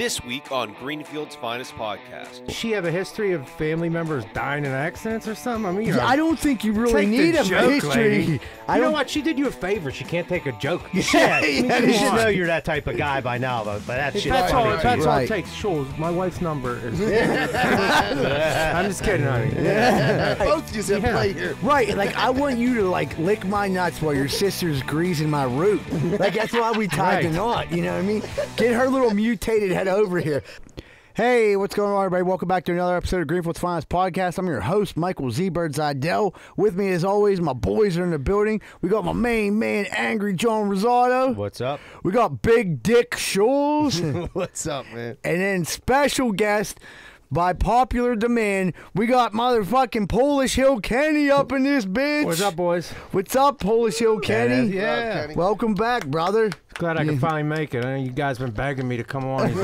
this week on Greenfield's Finest Podcast. Does she have a history of family members dying in accidents or something? I mean, you know, I don't think you really need a history. You know what? She did you a favor. She can't take a joke. You should know you're that type of guy by now, though. But that that's all it takes. Sure, my wife's number is... I'm just kidding, honey. Yeah. Both of you have play here. Right. Like, I want you to, like, lick my nuts while your sister's greasing my root. Like, that's why we tied the knot. You know what I mean? Get her little mutated head over here. Hey, what's going on, everybody? Welcome back to another episode of Greenfield's Finest Podcast. I'm your host, Michael Z. Birdzidell. With me, as always, my boys are in the building. We got my main man, Angry John Rosado. What's up? We got Big Dick Shoals. What's up, man? And then special guest, by popular demand, we got motherfucking Polish Hill Kenny up in this bitch. What's up, boys? What's up, Polish Hill Kenny? Yeah. Kenny. Welcome back, brother. Glad I can finally make it. I know you guys been begging me to come on. These I'm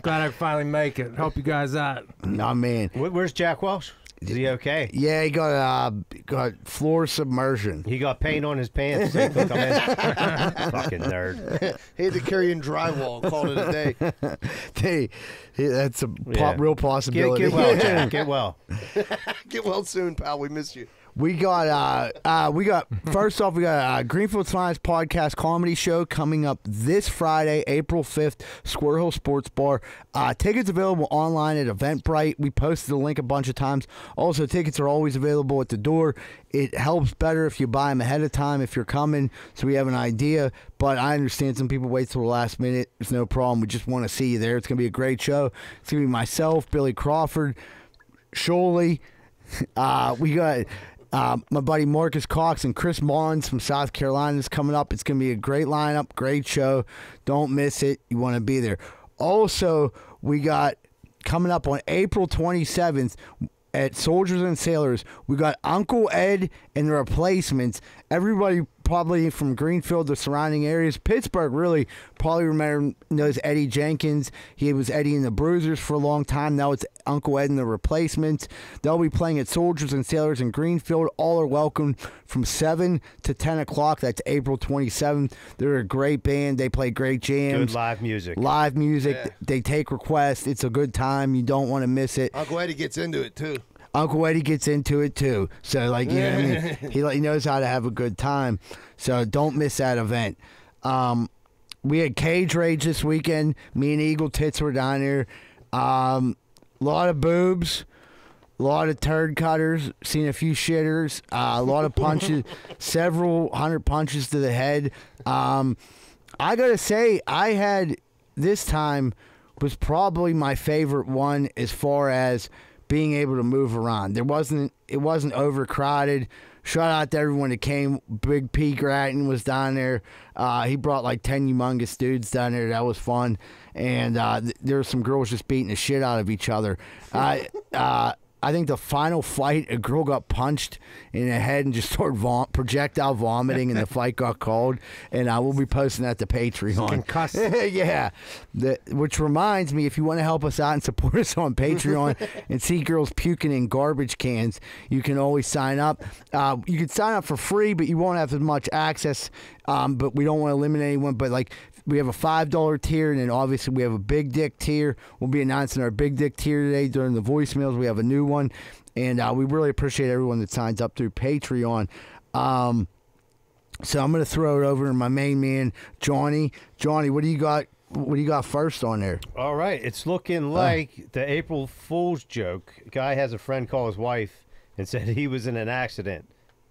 glad I can finally make it. Help you guys out. Nah, man. Where's Jack Welsh? Is he okay? Yeah, he got floor submersion. He got paint on his pants. Fucking nerd. He had to carry in drywall. Called it a day. Hey, that's a real possibility. Get well, Jack. Get well. Get well soon, pal. We miss you. We got Greenfield's Finest Podcast comedy show coming up this Friday, April 5th, Square Hill Sports Bar. Tickets available online at Eventbrite. We posted the link a bunch of times. Also, tickets are always available at the door. It helps better if you buy them ahead of time if you're coming, so we have an idea. But I understand some people wait till the last minute. It's no problem. We just want to see you there. It's going to be a great show. It's going to be myself, Billy Crawford, Sholey. We got... my buddy Marcus Cox and Chris Mons from South Carolina is coming up. It's going to be a great lineup, great show. Don't miss it. You want to be there. Also, we got coming up on April 27th at Soldiers and Sailors, we got Uncle Ed and the Replacements. Everybody probably from Greenfield, the surrounding areas, Pittsburgh really probably knows Eddie Jenkins. He was Eddie and the Bruisers for a long time. Now it's Uncle Ed and the Replacements. They'll be playing at Soldiers and Sailors in Greenfield. All are welcome from 7 to 10 o'clock. That's April 27th. They're a great band. They play great jams. Good live music. Live music. Yeah. They take requests. It's a good time. You don't want to miss it. Uncle Eddie gets into it, too. Uncle Eddie gets into it too, so like you know, what I mean? He knows how to have a good time. So don't miss that event. We had Cage Rage this weekend. Me and Eagle Tits were down there. A lot of boobs, a lot of turd cutters. Seen a few shitters. A lot of punches, several hundred punches to the head. I gotta say, I had this time was probably my favorite one as far as being able to move around. It wasn't overcrowded. Shout out to everyone that came. Big P. Gratton was down there. He brought like 10 humongous dudes down there. That was fun. And there were some girls just beating the shit out of each other. I think the final fight, a girl got punched in the head and just started projectile vomiting, and the fight got called. And I will be posting that to Patreon. Concussed. Yeah. Which reminds me, if you want to help us out and support us on Patreon and see girls puking in garbage cans, you can always sign up. You can sign up for free, but you won't have as much access. But we don't want to limit anyone. But, like, we have a $5 tier, and then obviously we have a big dick tier. We'll be announcing our big dick tier today during the voicemails. We have a new one, and we really appreciate everyone that signs up through Patreon. So I'm going to throw it over to my main man, Johnny. Johnny, what do you got? What do you got first on there? All right, it's looking like the April Fool's joke. Guy has a friend call his wife and said he was in an accident.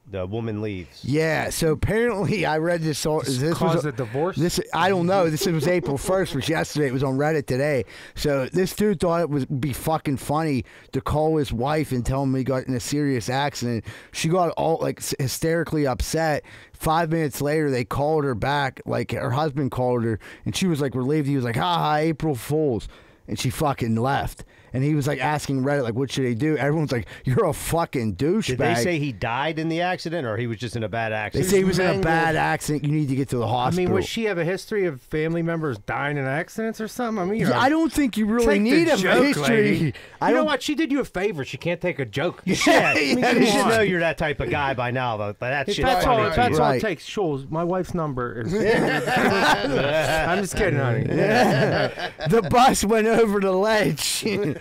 The woman leaves. Yeah, so apparently I read this. This caused a divorce? I don't know. This was April 1st, which yesterday. It was on Reddit today. So this dude thought it would be fucking funny to call his wife and tell him he got in a serious accident. She got all like hysterically upset. 5 minutes later, they called her back. Like her husband called her, and she was like relieved. He was like, "Ha ha, April Fools," and she fucking left. and he was like asking Reddit, like, what should he do? Everyone's like, you're a fucking douchebag. Did they say he died in the accident or he was just in a bad accident? They say he was in a bad accident. You need to get to the hospital. I mean, would she have a history of family members dying in accidents or something? I mean, yeah, I don't think you really need a history. You know what? She did you a favor. She can't take a joke. Yeah, shit. Yeah, I mean, you should know you're that type of guy by now, though. That shit. That's all it takes. Shoals, my wife's number is. I'm just kidding, honey. Yeah. The bus went over the ledge. She ain't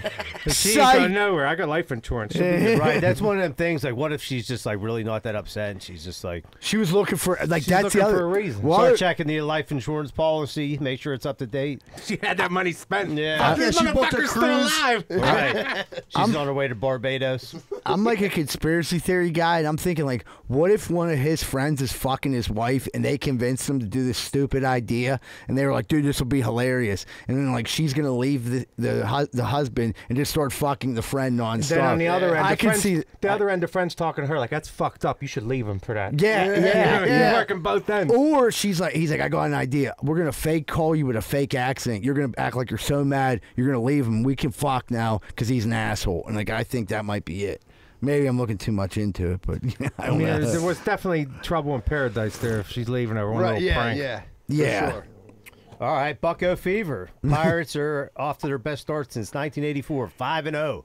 going nowhere. I got life insurance. Right. That's one of them things. Like, what if she's just like really not that upset and she's just like. She was looking for. Like, that's the other. For a reason. What? Start checking the life insurance policy. Make sure it's up to date. She had that money spent. Yeah. This motherfucker's still alive. Right. She's on her way to Barbados. I'm like a conspiracy theory guy, and I'm thinking, like, what if one of his friends is fucking his wife and they convinced him to do this stupid idea and they were like, dude, this will be hilarious, and then like she's gonna leave the husband and just start fucking the friend nonstop. Then on the other end, the friend's talking to her like, that's fucked up, you should leave him for that. Yeah. You're working both ends. Or she's like, he's like, I got an idea, we're gonna fake call you with a fake accent, you're gonna act like you're so mad, you're gonna leave him, we can fuck now because he's an asshole. And like, I think that might be it. Maybe I'm looking too much into it, but I mean, there was definitely trouble in paradise there if she's leaving her one little prank. Yeah. Sure. All right, Bucko Fever. Pirates are off to their best start since 1984, 5-0.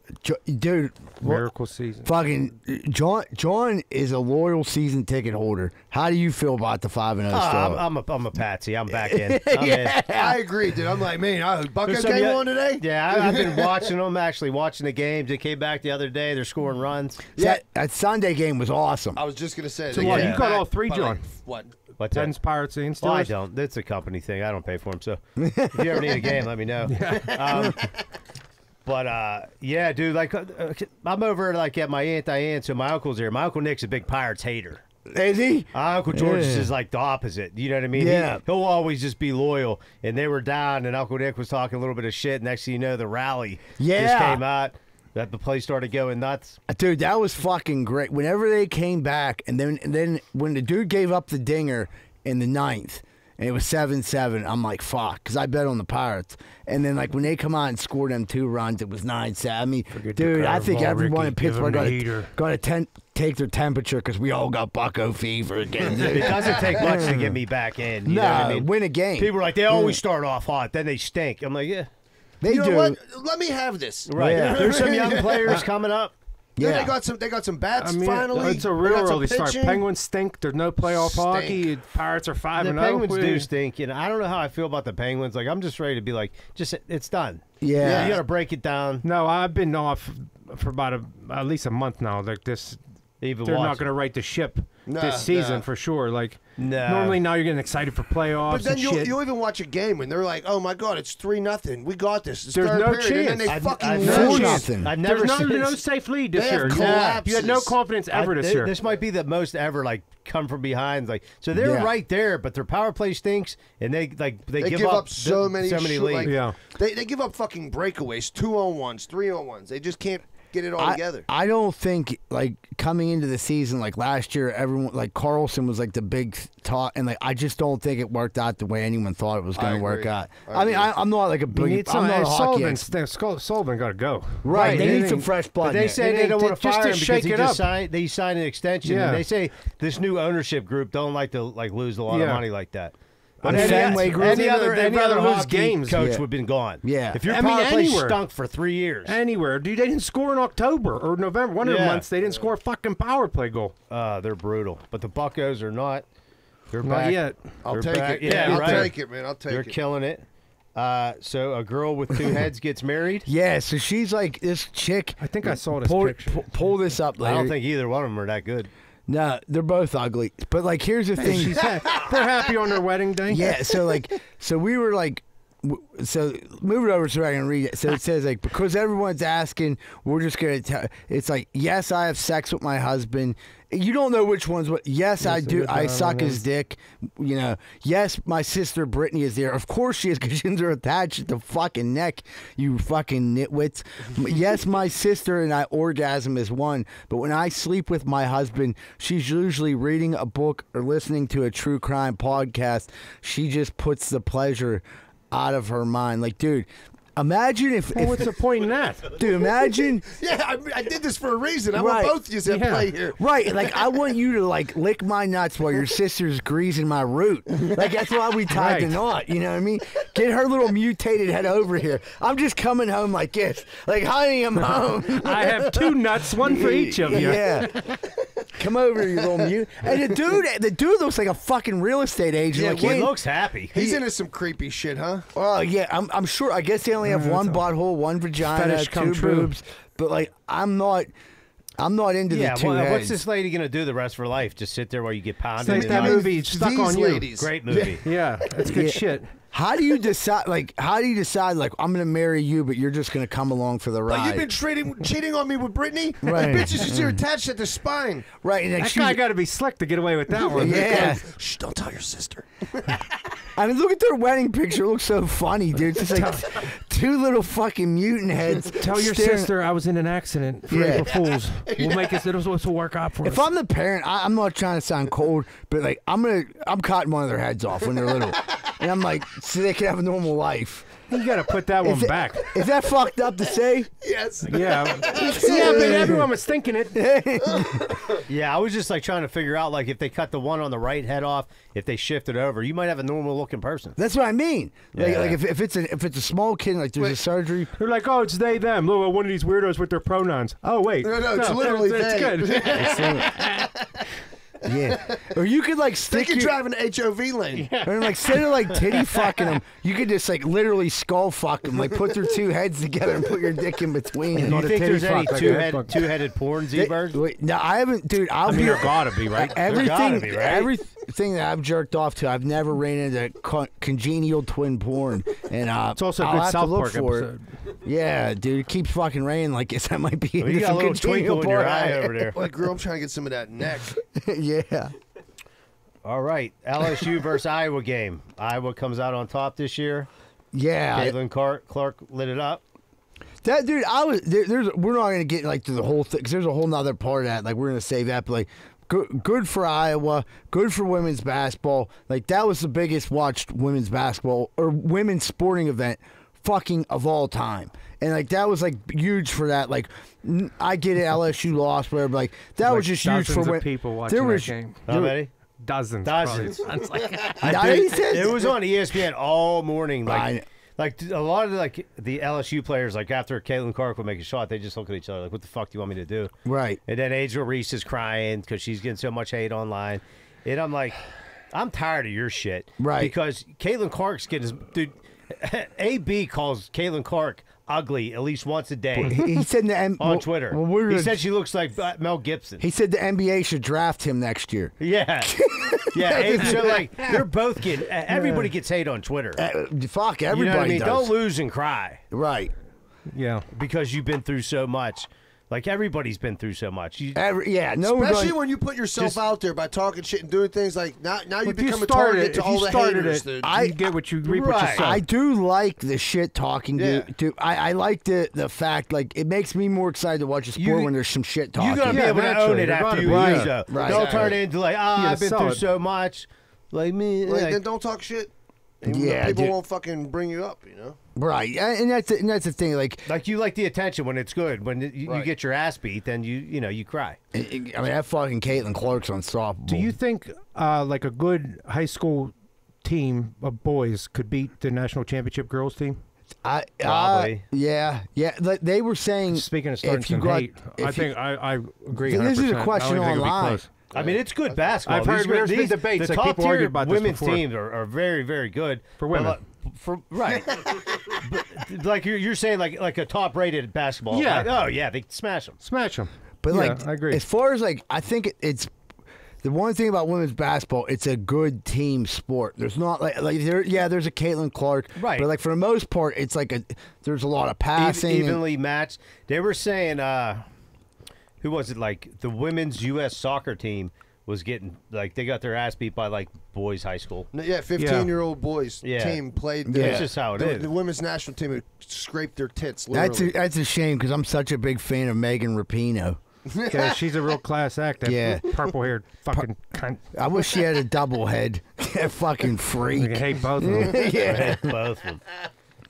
Dude, miracle season. Fucking John is a loyal season ticket holder. How do you feel about the 5-0 start? I'm a patsy. I'm back in. I'm in. I agree, dude. I'm like, man, Bucko came on today. Yeah, I've been watching them. Actually, watching the games. They came back the other day. They're scoring runs. Yeah, that Sunday game was awesome. I was just gonna say. So what? You got all three, John? Like, what? But Pens, Pirates, and Steelers? Oh, I don't. That's a company thing. I don't pay for them. So if you ever need a game, let me know. Yeah. Yeah, dude. Like, I'm over like at my aunt Diane. So my uncle's there. My uncle Nick's a big Pirates hater. Is he? Uncle George is like the opposite. You know what I mean? Yeah. He'll always just be loyal. And they were down, and Uncle Nick was talking a little bit of shit. Next thing you know, the rally just came out. That the play started going nuts. Dude, that was fucking great. Whenever they came back, and then when the dude gave up the dinger in the 9th, and it was 7-7, I'm like, fuck, because I bet on the Pirates. And then, like, when they come out and score them 2 runs, it was 9-7. I mean, dude, I think everyone in Pittsburgh got to take their temperature because we all got Bucko fever again. It doesn't take much to get me back in. You know what I mean? Win a game. People are like, they always start off hot, then they stink. I'm like, yeah. They do. What? Let me have this. Right. Yeah. There's some young players coming up. Yeah. They got some. They got some bats. I mean, finally, it's a real early start. Penguins stink. There's no playoff hockey. Pirates are 5-0. Penguins do stink. You know, I don't know how I feel about the Penguins. Like, I'm just ready to be like, it's done. Yeah. You got to break it down. No, I've been off for about at least a month now. Like this. They're not going to right the ship this season for sure. Like normally now you're getting excited for playoffs. But then you'll even watch a game when they're like, "Oh my god, it's 3-0. We got this." It's there's no period, chance. And then they fucking lose nothing. I've never seen no safe lead this year. You had no confidence ever this year. This might be the most ever like come from behind. Like so they're right there, but their power play stinks, and they give up so many leads. Yeah, they give up fucking breakaways, 2-on-1s, 3-on-1s. They just can't get it all together. I don't think like coming into the season like last year, everyone like Carlson was like the big talk, and like I just don't think it worked out the way anyone thought it was going to work out. I mean, I'm not like a big. I'm not a hockey expert. Sullivan got to go. Right, they need some fresh blood. They say they don't want to fire him because he just signed. They signed an extension. Yeah. And they say this new ownership group don't like to like lose a lot of money like that. But any other lose games coach would have been gone. Yeah, if your power play stunk for 3 years, anywhere, dude, they didn't score in October or November. One of the months they didn't score a fucking power play goal. They're brutal, but the Buccos are not. They're not back yet. I'll take it. Yeah, I'll take it, man. I'll take it. They're killing it. So a girl with 2 heads gets married. Yeah, so she's like this chick. I think I saw this picture. Pull this up later. I don't think either one of them are that good. No, they're both ugly. But like, here's the thing: they're happy on their wedding day. Yeah. So like, move it over so I can read it. So it says like, because everyone's asking, we're just gonna tell. It's like, yes, I have sex with my husband. You don't know which one's what. Yes, I do. I suck his dick. You know. Yes, my sister Brittany is there. Of course she is, because shins are attached at the fucking neck. You fucking nitwits. Yes, my sister and I orgasm as one. But when I sleep with my husband, she's usually reading a book or listening to a true crime podcast. She just puts the pleasure out of her mind. Like, dude. Imagine if... Well, what's the point in that? Dude, imagine... Yeah, I did this for a reason. I want both of you to play here. Right. Like, I want you to, like, lick my nuts while your sister's greasing my root. Like, that's why we tied the knot. You know what I mean? Get her little mutated head over here. I'm just coming home like this. Like, honey, I'm home. I have two nuts, one for each of you. Yeah. Come over here, you little mute. And the dude looks like a fucking real estate agent. Yeah, like, he looks happy. He's into some creepy shit, huh? Well, yeah, I'm sure. I guess they only have one butthole, one vagina, two boobs. But like, I'm not into the two heads. What's this lady gonna do the rest of her life? Just sit there while you get pounded? Like that movie, Stuck on You. Great movie. Yeah, that's good shit. How do you decide? Like, how do you decide? Like, I'm gonna marry you, but you're just gonna come along for the ride. But you've been cheating on me with Brittany. Right, the bitches just are attached at the spine. Right, and like, that guy got to be slick to get away with that one. Yeah, shh, don't tell your sister. I mean, look at their wedding picture. It looks so funny, dude. It's like two little fucking mutant heads. Tell your sister I was in an accident for April Fools. We'll make it. It'll work out for us. If I'm the parent, I'm not trying to sound cold, but like, I'm cutting one of their heads off when they're little. And I'm like, so they can have a normal life. You gotta put that one back. Is that fucked up to say? Yes. Yeah. Yeah, but everyone was thinking it. Yeah, I was just like trying to figure out, like, if they cut the one on the right head off, if they shift it over, you might have a normal looking person. That's what I mean. Like, like if it's a small kid, like there's a surgery, they're like, oh, it's they them. Look, one of these weirdos with their pronouns. Oh wait, no, it's literally they. It's good. Yeah, or you could like stick. They could drive an HOV lane, or like instead of like titty fucking them, you could just like literally skull fuck them. Like put their two heads together and put your dick in between. And you think there's any two-headed porn, Z-Bird? Wait, no, I haven't, dude. I mean, there gotta be, right? Everything that I've jerked off to, I've never ran into congenial twin porn, and it's also a good South Park episode. Yeah, dude, it keeps fucking raining. Like that might be. Well, you got a little twinkle in your eye over there. Like, girl, I'm trying to get some of that neck. Yeah. All right. LSU versus Iowa game. Iowa comes out on top this year. Yeah. Caitlin Clark lit it up. That dude, we're not going to get like to the whole thing because there's a whole nother part of that. Like, we're going to save that. But like, good for Iowa. Good for women's basketball. Like, that was the biggest watched women's basketball or women's sporting event fucking of all time. And like, that was like huge for that. Like, I get it, LSU lost, whatever. But like, that was just huge for people watching that game. How many? Dozens. It was on ESPN all morning. Like a lot of like the LSU players, like after Caitlin Clark would make a shot, they just look at each other like, "What the fuck do you want me to do?" Right. And then Angel Reese is crying because she's getting so much hate online, and I'm like, I'm tired of your shit, right? Because Caitlin Clark's getting his dude. AB calls Caitlin Clark ugly at least once a day. He said on Twitter. He said she looks like Mel Gibson. He said the NBA should draft him next year. Yeah. Yeah. So like, they're both getting, everybody gets hate on Twitter. Fuck, everybody, you know what I mean? Don't lose and cry. Right. Yeah. Because you've been through so much. Like, everybody's been through so much. Especially when you put yourself out there by talking shit and doing things like now you become a target to all the haters. You get what you reap what you sow. I do like the shit talking, dude. I like the fact, like, it makes me more excited to watch a sport when there's some shit talking. You got to be able to own it after you lose, though. Don't turn it into like, ah, I've been through so much. Like me. Like, then don't talk shit. Yeah, people won't fucking bring you up, you know. Right, and that's the thing. Like you like the attention when it's good. When you get your ass beat, then you know you cry. I mean, that fucking Caitlin Clark's unstoppable. Do you think like a good high school team of boys could beat the national championship girls team? Probably. Yeah. They were saying. Speaking of starting some hate, I think I agree. 100%. This is a question online. I mean, it's good basketball. I've heard these debates. The top tier women's teams are very, very good for women. But, like you're saying, like a top rated basketball. Yeah. Like, oh yeah, they smash them. But yeah, like, I agree. As far as like, I think it's the one thing about women's basketball. It's a good team sport. There's not like there. Yeah, there's a Caitlin Clark. Right. But like for the most part, it's like there's a lot of passing, evenly matched. They were saying. Who was it? Like the women's U.S. soccer team was getting like they got their ass beat by like boys' high school. Yeah, 15-year-old boys team played. That's just how it is. The women's national team scraped their tits. Literally. That's a shame because I'm such a big fan of Megan Rapinoe. Yeah, she's a real class act. That purple-haired fucking cunt. I wish she had a double head. That fucking freak. I hate both of them. Yeah, both of them.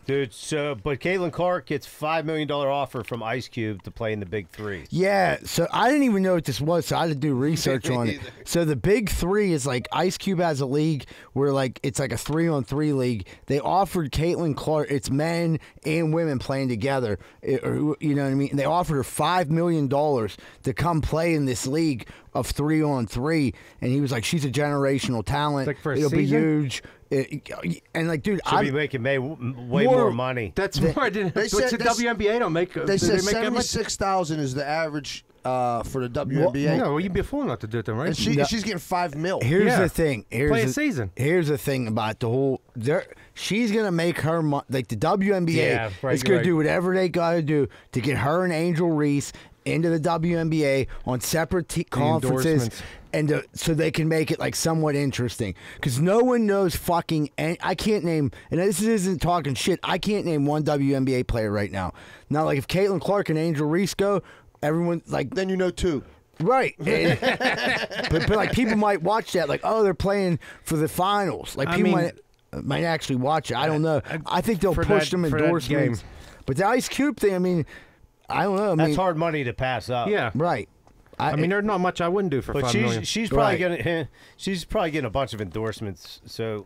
Dude, so, but Caitlin Clark gets $5 million offer from Ice Cube to play in the Big Three. Yeah, so I didn't even know what this was, so I had to do research on it. So the Big Three is like, Ice Cube has a league where like, it's like a 3-on-3 league. They offered Caitlin Clark, it's men and women playing together, you know what I mean? They offered her $5 million to come play in this league of 3-on-3, and he was like, she's a generational talent. Like for a It'll season? Be huge. And like, dude, I'll be making way more money. That's more than the WNBA don't make. They said 76,000 is the average for the WNBA. Well, no, well, you'd be a fool not to do it, then, right? And she's getting $5 million. Here's the thing. Here's the thing about the whole. She's gonna make her money. Like the WNBA is gonna do whatever they gotta do to get her and Angel Reese into the WNBA on separate conferences, and so they can make it like somewhat interesting. Because no one knows fucking. I can't name, and this isn't talking shit. I can't name one WNBA player right now. Now, like if Caitlin Clark and Angel Reese go, everyone like then you know two. Right, and, but like people might watch that like oh they're playing for the finals. Like people might actually watch it. I don't know. I think they'll push them endorsements. But the Ice Cube thing, I mean. I don't know. I mean, that's hard money to pass up. Yeah, right. I mean, there's not much I wouldn't do for $5 million. She's probably gonna. She's probably getting a bunch of endorsements. So,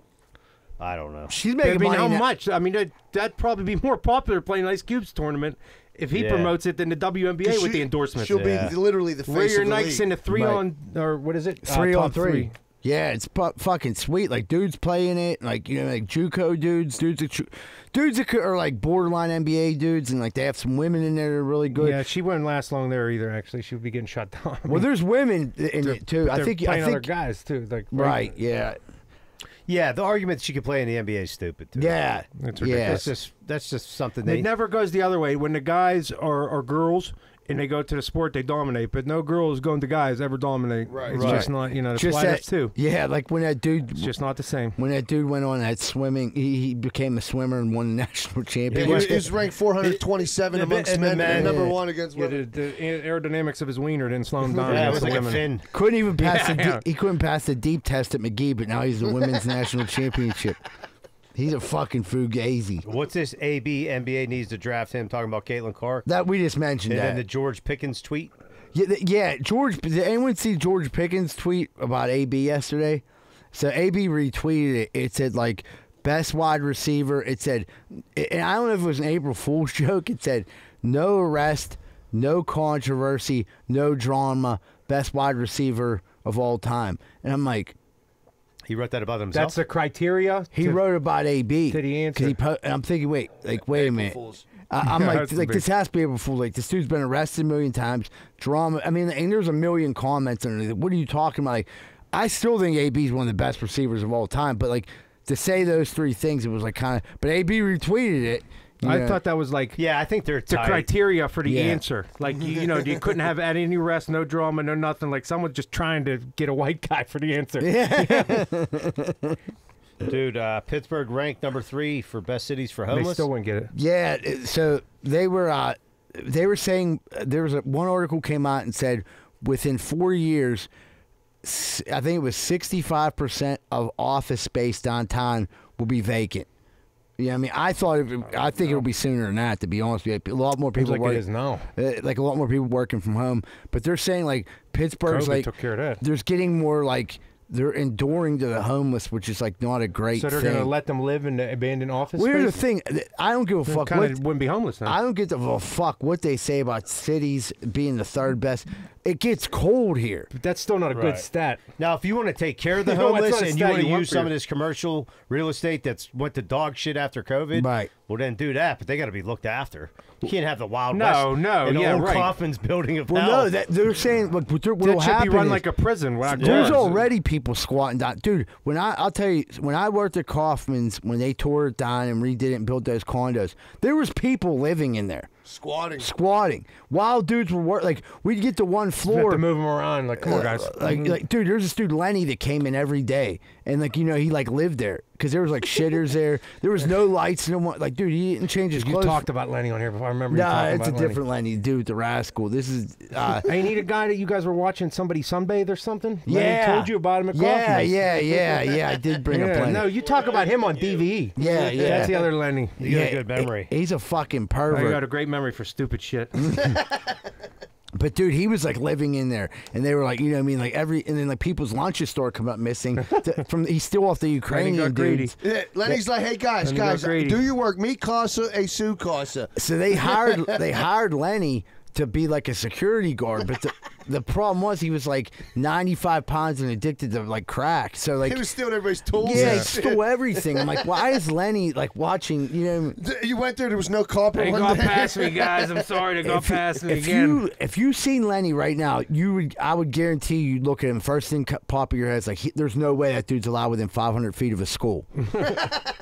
I don't know. She's making money. How much? I mean, that'd probably be more popular playing Ice Cube's tournament if he promotes it than the WNBA with the endorsements. She'll be literally the face of the league. Wear your Nikes in a 3-on or what is it? 3-on-3. Yeah, it's fucking sweet. Like dudes playing it, like you know, like JUCO dudes that are like borderline NBA dudes, and like they have some women in there that are really good. Yeah, she wouldn't last long there either. Actually, she would be getting shot down. I mean, well, there's women in it too. I think other guys too. Like right, yeah, yeah. The argument that she could play in the NBA is stupid too. Yeah, that's ridiculous. Yeah. That's just something. It never goes the other way when the guys or girls. And they go to the sport, they dominate. But no girl is going to guys ever dominate. Right. It's just not, you know, the flyers too. Yeah, like when that dude. It's just not the same. When that dude went on that swimming, he became a swimmer and won the national championship. He was ranked 427 amongst men, and number 1 against women. The aerodynamics of his wiener didn't slow him down. Yeah, it was like a fin. Couldn't even pass he couldn't pass the deep test at McGee, but now he's the women's national championship. He's a fucking fugazi. What's this AB NBA needs to draft him talking about Caitlin Clark? That we just mentioned and that. And the George Pickens tweet? Yeah, George. Did anyone see George Pickens' tweet about AB yesterday? So AB retweeted it. It said, like, best wide receiver. It said, and I don't know if it was an April Fool's joke. It said, no arrest, no controversy, no drama, best wide receiver of all time. And I'm like, he wrote that about himself? That's the criteria? He wrote about AB. Did he answer? And I'm thinking, wait a minute. I'm like this has to be April Fool. Like, this dude's been arrested a million times. Drama. I mean, and there's a million comments underneath it. What are you talking about? Like, I still think AB's one of the best receivers of all time. But, like, to say those three things, it was like kind of. But AB retweeted it. I thought that was like I think they're the criteria for the answer. Like you know, you couldn't have had any rest, no drama, no nothing. Like someone's just trying to get a white guy for the answer. Yeah. Dude, Pittsburgh ranked number 3 for best cities for homeless. They still wouldn't get it. Yeah, so they were saying there was one article came out and said within 4 years, I think it was 65% of office space downtown will be vacant. Yeah, I mean, I think it'll be sooner than that. To be honest with you, a lot more people working from home. But they're saying like Pittsburgh's COVID like took care of that. There's getting more like they're enduring to the homeless, which is like not a great. So they're going to let them live in the abandoned office. Well, here's the thing: I don't give a fuck. Wouldn't be homeless now. I don't give a fuck what they say about cities being the 3rd best. It gets cold here. But that's still not a good stat. Now, if you want to take care of the homeless and you want to use some of this commercial real estate that's went to dog shit after COVID, well, then do that. But they got to be looked after. You can't have the Wild West. No, Kaufman's building of power. Well, no, they're saying look, what should be run like a prison. There's already people squatting down. Dude, I'll tell you, when I worked at Kaufman's, when they tore it down and redid it and built those condos, there was people living in there. Squatting. Wild dudes were like we'd get to one floor. You have to move them around. Like, come on, guys. Like, dude, there's this dude Lenny that came in every day, and like you know he like lived there because there was like shitters there. There was no lights, no one. Like, dude, he didn't change his clothes. You talked about Lenny on here before. I remember. Nah, it's a different Lenny, dude. The rascal. This is. I need a guy that you guys were watching somebody sunbathe or something. Yeah, Lenny told you about him at Kaufman's. Yeah. I did bring up Lenny. No, you talk about him on DVE. Yeah. That's the other Lenny. You got a good memory. He's a fucking pervert. You got a great memory for stupid shit. But dude, he was like living in there, and they were like, you know what I mean, like every, and then like people's lunch store come up missing. He's still off the Ukrainian dudes. Lenny's like, hey guys, do your work. Me casa, a su casa. So they hired Lenny to be like a security guard, but the problem was he was like 95 pounds and addicted to like crack. So like he was stealing everybody's tools. Yeah, he stole everything. I'm like, why is Lenny like watching? You know, you went there. There was no cop. They got past me, guys. I'm sorry to go past me again. If you seen Lenny right now, I would guarantee you look at him. First thing pop in your head is like, there's no way that dude's allowed within 500 feet of a school.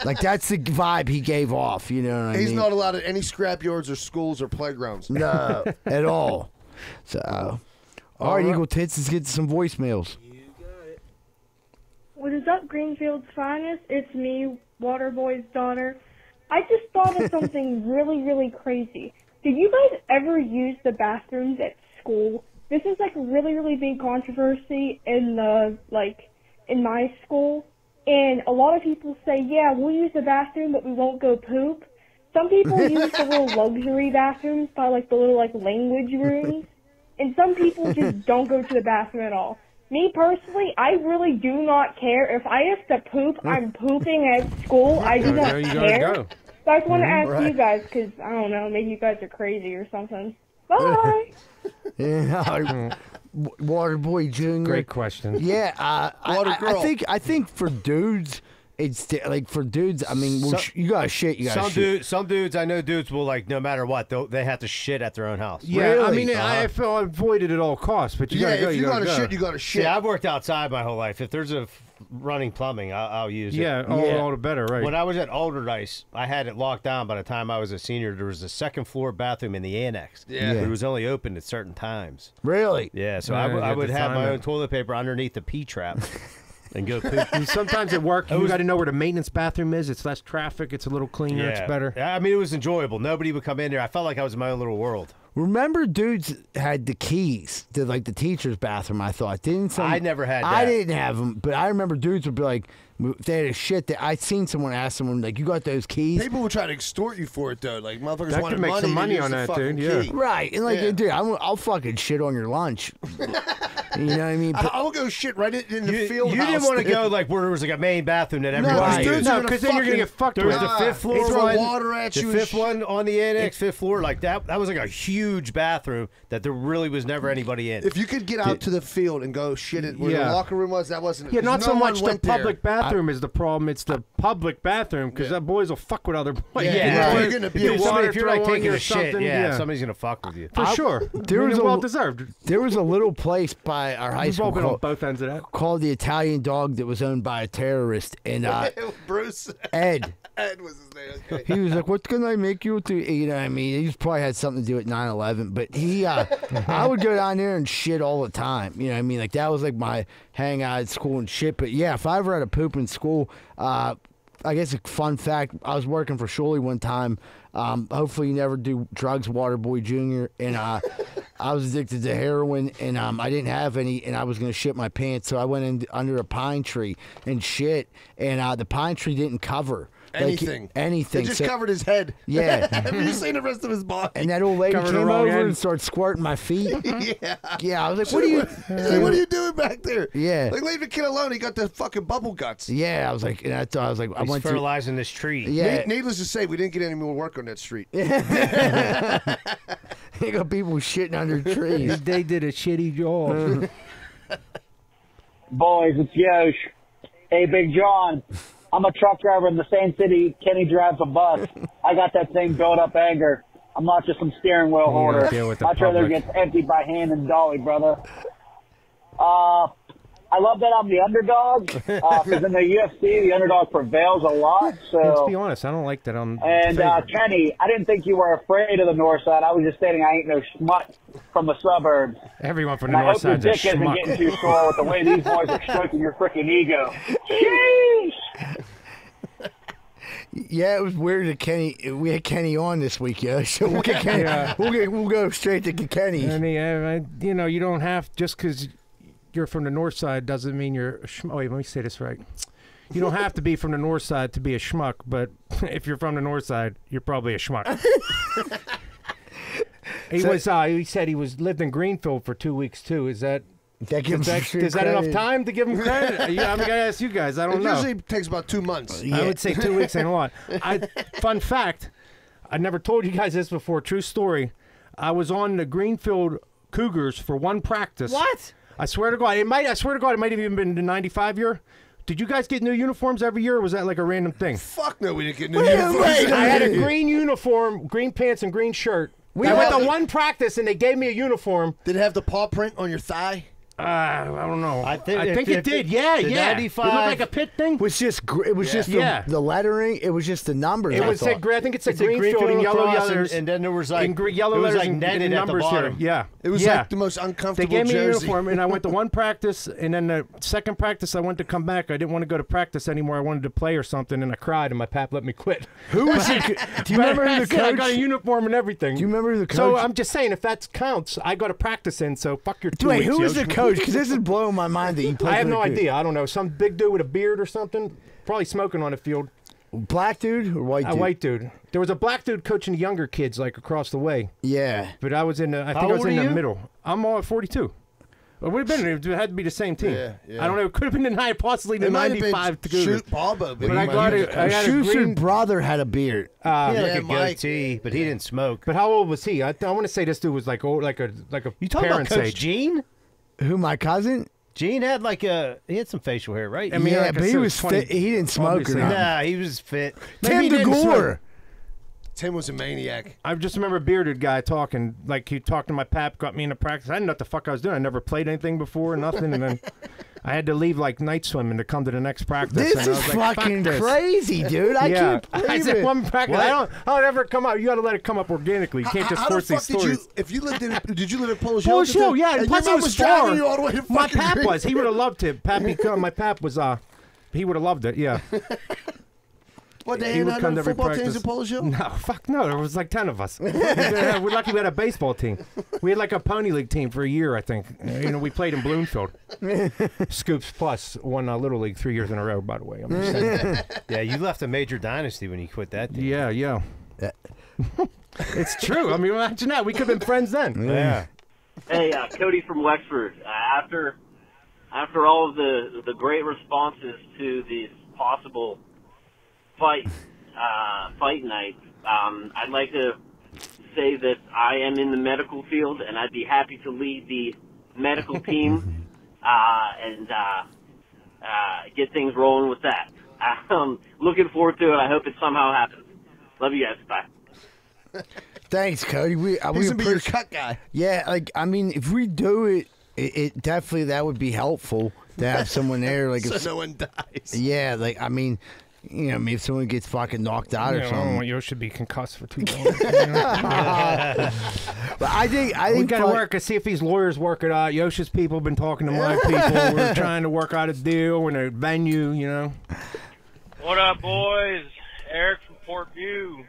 Like that's the vibe he gave off. You know what I mean? He's not allowed at any scrap yards or schools or playgrounds. No, at all. So. All right, Eagle Tits, let's get some voicemails. You got it. What is up, Greenfield's Finest? It's me, Waterboy's daughter. I just thought of something really, really crazy. Did you guys ever use the bathrooms at school? This is like a really, really big controversy in my school. And a lot of people say, yeah, we'll use the bathroom, but we won't go poop. Some people use the little luxury bathrooms by like the little like language rooms. And some people just don't go to the bathroom at all. Me personally, I really do not care. If I have to poop, I'm pooping at school. I do not care. So I just want to ask you guys, because, I don't know, maybe you guys are crazy or something. Bye! Yeah, Waterboy Jr. Great question. Yeah, I think for dudes... It's like for dudes. I mean, you gotta shit. You gotta shit. Some dudes. I know dudes will like no matter what. They have to shit at their own house. Yeah, really? I mean, I feel I avoid it at all costs. But you gotta shit. Yeah, I've worked outside my whole life. If there's a running plumbing, I'll use it. Yeah, all the better. Right. When I was at Alderdice, I had it locked down. By the time I was a senior, there was a second floor bathroom in the annex. Yeah, it was only open at certain times. Really? Yeah. So I would have my own toilet paper underneath the pee trap. And go poop. And sometimes it worked. You got to know where the maintenance bathroom is. It's less traffic. It's a little cleaner. Yeah. It's better. I mean, it was enjoyable. Nobody would come in there. I felt like I was in my own little world. Remember, dudes had the keys to like the teacher's bathroom. I thought I never had. That. I didn't have them, but I remember dudes would be like, they had a shit that I seen someone ask someone like, "You got those keys?" People would try to extort you for it though. Like motherfuckers that wanted money. Some money on that, dude. Yeah, right. And like, dude, I'll fucking shit on your lunch. You know what I mean? I'll go shit right in the field. You didn't want to go like where there was like a main bathroom that everybody used. No, because then you're gonna get fucked. There was the fifth floor. They throw water at you. The fifth one on the annex, fifth floor, like that. That was like a huge bathroom that there really was never anybody in. If you could get out to the field and go shit it where the locker room was, that wasn't. Yeah, not so much the public bathroom. Is the problem. It's the public bathroom because that boys will fuck with other boys. Yeah. You're gonna be if you're like taking a shit, somebody's gonna fuck with you. For sure. Well deserved. There was a little place by our high school on both ends of that called the Italian Dog that was owned by a terrorist and Bruce. Ed. Ed was his name. Okay. He was like, what can I make you do? You know what I mean? He probably had something to do with 9/11, but he I would go down there and shit all the time. You know what I mean? Like that was like my hangout at school and shit. But yeah, if I ever had a poop in school, I guess a fun fact, I was working for Shuley one time. Hopefully you never do drugs, Waterboy Jr. And I was addicted to heroin, and I didn't have any, and I was going to shit my pants. So I went in under a pine tree and shit, and the pine tree didn't cover. Anything. It just covered his head. Yeah. Have you seen the rest of his body? And that old lady came over and started squirting my feet. Yeah. I was like, what are you doing back there? Yeah. Like, leave the kid alone. He got the fucking bubble guts. Yeah. I was like, and I thought, I was like, I went fertilizing this tree. Yeah. Needless to say, we didn't get any more work on that street. They got people shitting under trees. They did a shitty job. Boys, it's Yosh. Hey, Big John. I'm a truck driver in the same city Kenny drives a bus. I got that same built-up anger. I'm not just some steering wheel holder. My trailer gets emptied by hand and dolly, brother. I love that I'm the underdog because in the UFC, the underdog prevails a lot. So let's be honest, I don't like that I'm. And Kenny, I didn't think you were afraid of the north side. I was just stating I ain't no schmuck from the suburbs. Everyone from the north side is a schmuck. I hope your dick isn't getting too sore with the way these boys are stroking your freaking ego. Sheesh. Yeah, it was weird that we had Kenny on this week, yeah. So we'll get Kenny. Yeah. We'll go straight to Kenny. I mean, you know, you don't have, just because you're from the north side doesn't mean you're a schmuck. Wait, let me say this right. You don't have to be from the north side to be a schmuck, but if you're from the north side, you're probably a schmuck. He said he lived in Greenfield for 2 weeks too. Is that? Is that enough time to give him credit? Yeah, I'm gonna ask you guys. I don't know. It usually takes about 2 months. Yeah. I would say 2 weeks ain't a lot. Fun fact, I never told you guys this before. True story. I was on the Greenfield Cougars for one practice. What? I swear to God, I swear to God, it might have even been the '95 year. Did you guys get new uniforms every year, or was that like a random thing? Fuck no, we didn't get new uniforms. I had a green uniform, green pants, and green shirt. I went to one practice, and they gave me a uniform. Did it have the paw print on your thigh? I don't know. I think it did. Yeah, yeah. 95. It looked like a Pitt thing. It was just the lettering. It was just the numbers. I think it said Greenfield in yellow letters, and then there was like yellow letters like netted at the bottom. Yeah, it was like the most uncomfortable. They gave me a uniform, and I went to one practice, and then the second practice I went to come back. I didn't want to go to practice anymore. I wanted to play or something, and I cried, and my pap let me quit. Who was it? Do you remember who the coach? I got a uniform and everything. Do you remember the coach? So I'm just saying, if that counts, I got to practice in. So fuck your. Wait, who was the coach? Because this is blowing my mind that you played. I have no idea. I don't know. Some big dude with a beard or something, probably smoking on the field. Black dude or white dude? A white dude. There was a black dude coaching the younger kids like across the way. Yeah. But I was in the, I think I was in the middle. I'm all at 42. It would have been. It had to be the same team. Yeah, yeah. I don't know. It could have been the possibly the 95 to Shoot Bobba. But Shoot's brother had a beard. Goatee, but he didn't smoke. But how old was he? I want to say this dude was like old, like a you talking about Coach age. Gene? Who, my cousin? Gene had he had some facial hair, right? I mean, yeah, but he was fit. He didn't smoke or nothing. Nah, he was fit. Tim DeGore. Tim was a maniac. I just remember a bearded guy talking. Like, he talked to my pap, got me into practice. I didn't know what the fuck I was doing. I never played anything before, nothing. And then I had to leave, like, night swimming to come to the next practice. This is fucking crazy, dude. I can't believe it. I said one practice. I'll never come up. You got to let it come up organically. You can't just force these stories. If you lived in, did you live in Polish Hill? Polish Hill, yeah. And plus, I was far. My pap was. He would have loved it. My pap was, he would have loved it, yeah. What, they had no football teams in Polish Hill? No, fuck no. There was like 10 of us. We're lucky we had a baseball team. We had like a pony league team for a year, I think. You know, we played in Bloomfield. Scoops Plus won Little League 3 years in a row, by the way. I'm just saying. Yeah, you left a major dynasty when you quit that team. Yeah, yeah. It's true. I mean, imagine that. We could have been friends then. Yeah. Hey, Cody from Wexford. After all of the great responses to these possible fight night. I'd like to say that I am in the medical field, and I'd be happy to lead the medical team and get things rolling with that. I'm looking forward to it. I hope it somehow happens. Love you guys. Bye. Thanks, Cody. He's gonna be your cut guy. Yeah, like I mean, if we do it, it definitely that would be helpful to have someone there, like so no one dies. Yeah, like I mean. You know, maybe if someone gets fucking knocked out or something. You should be concussed for 2 days. But I think we gotta work and see if these lawyers work it out. Yoshi's people have been talking to my people. We're trying to work out a deal. We're in a venue, you know. What up, boys? Eric from Port View.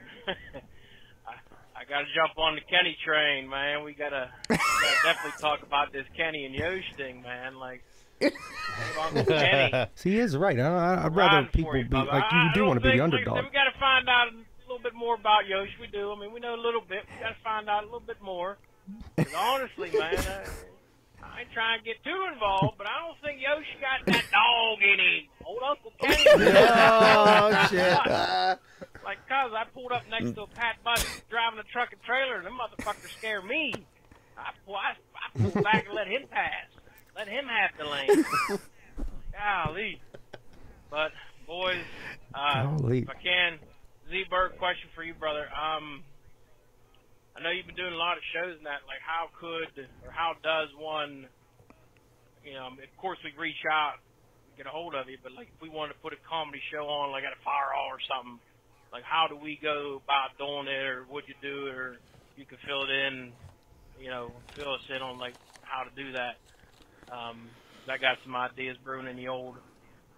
I gotta jump on the Kenny train, man. We gotta definitely talk about this Kenny and Yosh thing, man. Like. See, he is right. I'd rather people be like you do want to be the underdog. We got to find out a little bit more about Yosh. We do. I mean, we know a little bit. We got to find out a little bit more. Honestly, man, I ain't trying to get too involved, but I don't think Yosh got that dog in him. Old Uncle Kenny. Oh shit! Like, cause I pulled up next to a Pat Buck driving a truck and trailer, and them motherfuckers scare me. I pulled back and let him pass. Let him have the lane. Golly. But, boys, if I can, Z-Bird, question for you, brother. I know you've been doing a lot of shows and that. Like, how could or how does one, you know, of course we reach out and get a hold of you, but, like, if we wanted to put a comedy show on, like at a fire hall or something, like, how do we go about doing it or what you do or you can fill it in, you know, fill us in on, like, how to do that. I got some ideas brewing in the old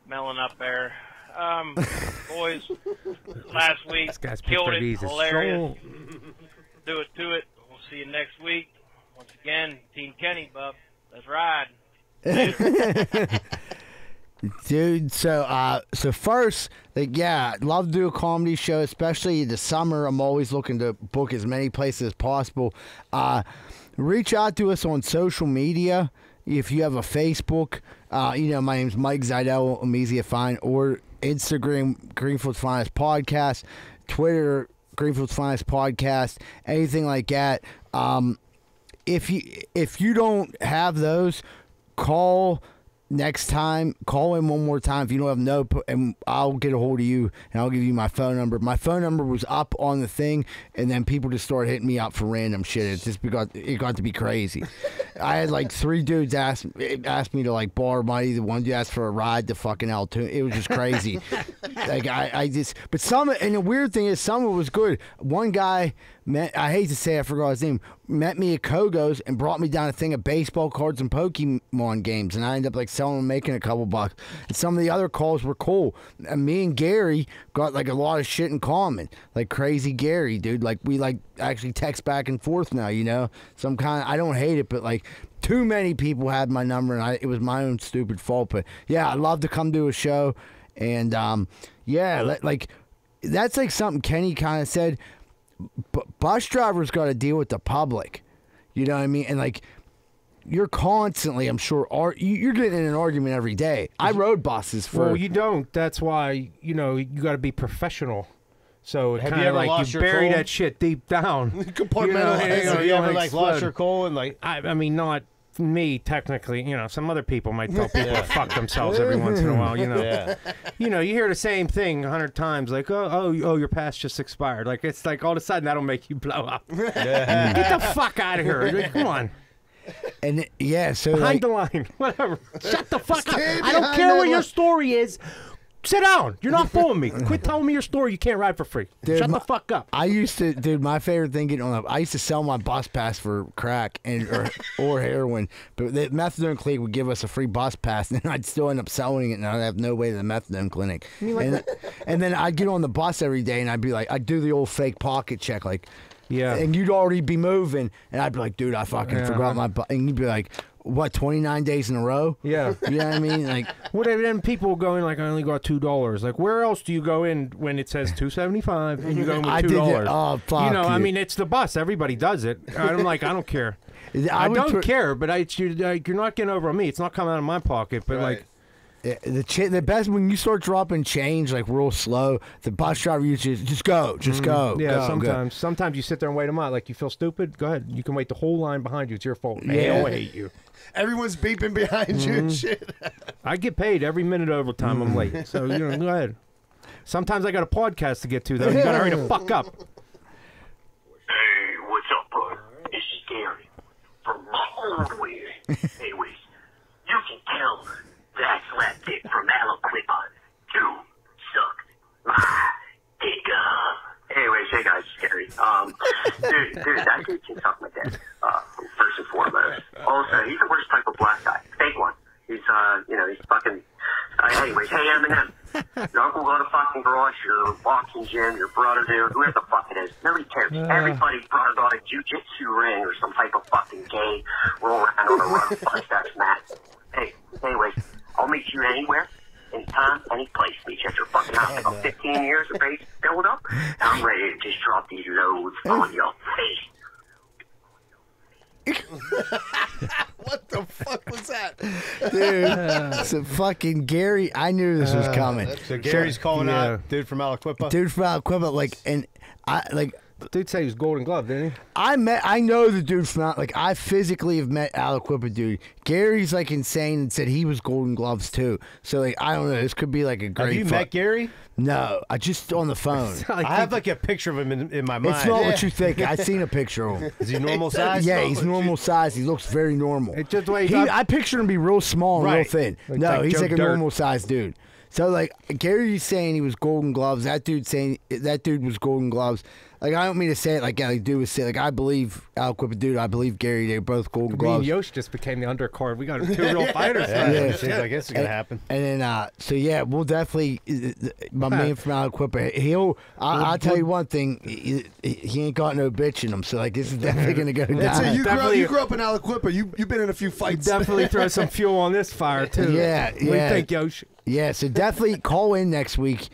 melon up there. boys last week. This guy's killed it. Hilarious. Do it to it. We'll see you next week. Once again, Team Kenny, bub. Let's ride. Dude, so first, like, yeah, love to do a comedy show, especially the summer. I'm always looking to book as many places as possible. Reach out to us on social media. If you have a Facebook, you know, my name's Mike Zidell. I'm easy to find. Or Instagram, Greenfield's Finest Podcast. Twitter, Greenfield's Finest Podcast. Anything like that. If you don't have those, call next time. Call in one more time if you don't have no, and I'll get a hold of you and I'll give you my phone number. My phone number was up on the thing, and then people just started hitting me up for random shit. It got to be crazy. I had like three dudes asked me to like borrow money. The one dude asked for a ride to fucking Altoona. It was just crazy. Like I just, but some, and the weird thing is some of it was good. One guy, I hate to say I forgot his name, met me at Kogo's and brought me down a thing of baseball cards and Pokemon games, and I ended up like selling them, making a couple bucks. And some of the other calls were cool. And me and Gary got like a lot of shit in common, like crazy Gary, dude. Like we like actually text back and forth now, you know. Some kind of, I don't hate it, but like too many people had my number, and it was my own stupid fault. But yeah, I'd love to come do a show, and yeah, like that's like something Kenny kind of said. Bus drivers got to deal with the public, you know what I mean? And like, you're constantly, I'm sure, you're getting in an argument every day. I rode buses for. Well, you don't. That's why, you know, you got to be professional. So have you ever like lost you bury coal? That shit deep down. Compartmentalize. You know, you ever like lost your coal and like? I mean, not me technically. You know, some other people might tell people to fuck themselves every once in a while. You know, you know, you hear the same thing 100 times. Like, oh, your pass just expired. Like it's like all of a sudden that'll make you blow up. Yeah. Get the fuck out of here! Like, come on. And yeah, so behind like, the line, whatever. Shut the fuck up! I don't care what your story is. Sit down. You're not fooling me. Quit telling me your story. You can't ride for free. Dude, shut the fuck up. I used to, dude, my favorite thing getting on up, I used to sell my bus pass for crack and or heroin. But the methadone clinic would give us a free bus pass, and I'd still end up selling it, and I'd have no way to the methadone clinic. Like and then I'd get on the bus every day, and I'd be like, I'd do the old fake pocket check, like, yeah. And you'd already be moving, and I'd be like, dude, I fucking forgot my bus. And you'd be like, what, 29 days in a row? Yeah. You know what I mean? Like, whatever. Then people go in like, I only got $2. Like, where else do you go in when it says $2.75 and you go in with $2? Oh, fuck. You know, I mean, it's the bus. Everybody does it. I'm like, I don't care. I don't care, but you're not getting over on me. It's not coming out of my pocket, but like. The best when you start dropping change like real slow, the bus driver usually just go. Yeah, sometimes you sit there and wait them out. Like you feel stupid. Go ahead, you can wait the whole line behind you. It's your fault. Yeah. They all hate you. Everyone's beeping behind you and shit. I get paid every minute overtime. I'm late, so you know. Go ahead. Sometimes I got a podcast to get to though. You gotta hurry the fuck up. Hey, what's up, bud? It's Gary from Cornwall. Anyways, you can tell me. I slapped it from Aliquippa to suck my dick up. Anyways, hey guys, it's Gary. Dude, that dude can suck my dick, first and foremost. Also, he's the worst type of black guy. Fake one. He's, you know, he's fucking... anyways, hey Eminem, your uncle got a fucking garage, your boxing gym, your brother dude, whoever the fuck it is, nobody cares. Everybody's brother got a jujitsu ring or some type of fucking gay roll around on a run footsteps mat. Hey, anyways... I'll meet you anywhere, anytime, any place. Meet you at your fucking house. About 15 years of base build up. I'm ready to just drop these loads on your face. What the fuck was that? Dude, so fucking Gary, I knew this was coming. So Gary's calling out dude from Aliquippa. Dude from Aliquippa, like, and I, like... Dude said he was Golden Glove, didn't he? I know the dude from out. Like I physically have met Aliquippa, dude. Gary's like insane and said he was Golden Gloves too. So like I don't know. This could be like a great. Have you met Gary? No, I just on the phone. Like I have like a picture of him in my mind. It's not what you think. I've seen a picture of him. Is he normal size? Yeah, he's normal size. He looks very normal. It's just the way I picture him be real small, and real thin. Like, no, like he's like a normal size dude. So like Gary's saying he was Golden Gloves. That dude saying that dude was Golden Gloves. Like, I don't mean to say it like I do is say, like, I believe Aliquippa, dude. I believe Gary. They're both Golden Gloves. Me and Yosh just became the undercard. We got two real fighters. I guess it's going to happen. And then, so, yeah, we'll definitely, my man from Aliquippa, he'll, I'll tell you one thing, he ain't got no bitch in him. So, like, this is definitely going to go down. So you grew up in Aliquippa. You've been in a few fights. You definitely throw some fuel on this fire, too. Yeah, yeah. What do you think, Yosh? Yeah, so definitely call in next week.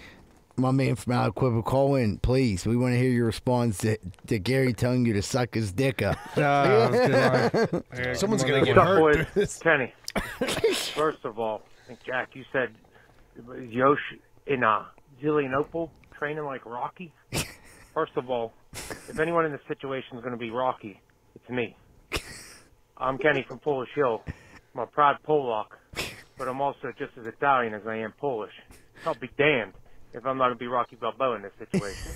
My man from Aliquippa, call in, please. We want to hear your response to Gary telling you to suck his dick up. Someone's going to get hurt. Boys, Kenny, first of all, Jack, you said Yosh in Zillionople training like Rocky. First of all, if anyone in this situation is going to be Rocky, it's me. I'm Kenny from Polish Hill. I'm a proud Polak, but I'm also just as Italian as I am Polish. I'll be damned if I'm not going to be Rocky Balboa in this situation.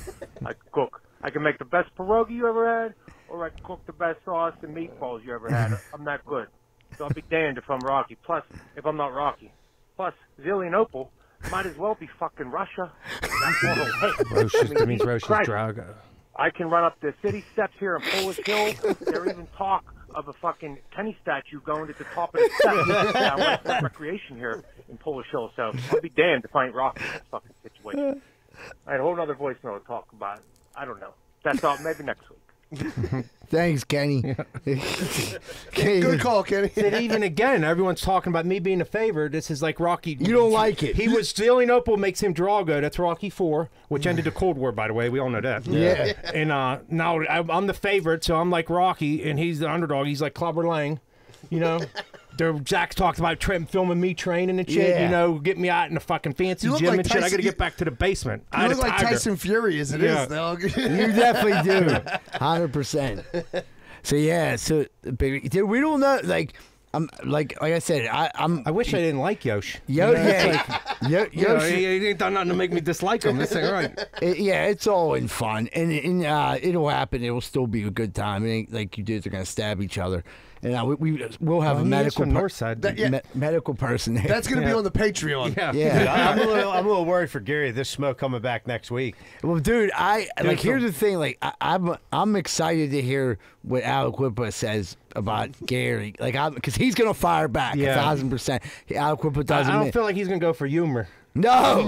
I cook. I can make the best pierogi you ever had, or I can cook the best sauce and meatballs you ever had. I'm not good. So I'll be damned if I'm Rocky. Plus, if I'm not Rocky. Plus, Zillionople might as well be fucking Russia. That means Russia's drug. I can run up the city steps here in Polish Hill. There even talk of a fucking Kenny statue going to the top of the steps. I want to recreation here in Polish Hill, so I'll be damned if I ain't rocking this fucking situation. I had a whole other voicemail to talk about. I don't know. That's all. Maybe next week. Thanks, Kenny. Yeah. Kenny. Good call, Kenny. And even again, everyone's talking about me being a favorite. This is like Rocky. You don't like it. He was stealing up what makes him Drago. That's Rocky IV, which ended the Cold War, by the way. We all know that. Yeah. And now I'm the favorite, so I'm like Rocky, and he's the underdog. He's like Clubber Lang, you know. Zach talked about filming me training and shit, you know, get me out in a fucking fancy gym like and shit. I got to get back to the basement. You look like Tyson Fury as it is, dog. You definitely do. 100%. So, yeah, so, dude, we don't know, like... like I said, I wish I didn't like Yosh. Yosh, he ain't done nothing to make me dislike him. This thing, right? It's all in fun, and it'll happen. It will still be a good time. It ain't like you dudes are gonna stab each other. And we'll have a medical person. Medical person. That's gonna be on the Patreon. Yeah. I'm a little worried for Gary. This smoke coming back next week. Well, dude, here's the thing. Like, I'm excited to hear what Aliquippa says about Gary, because he's gonna fire back 1,000%. Aliquippa doesn't. I don't feel like he's gonna go for humor. No.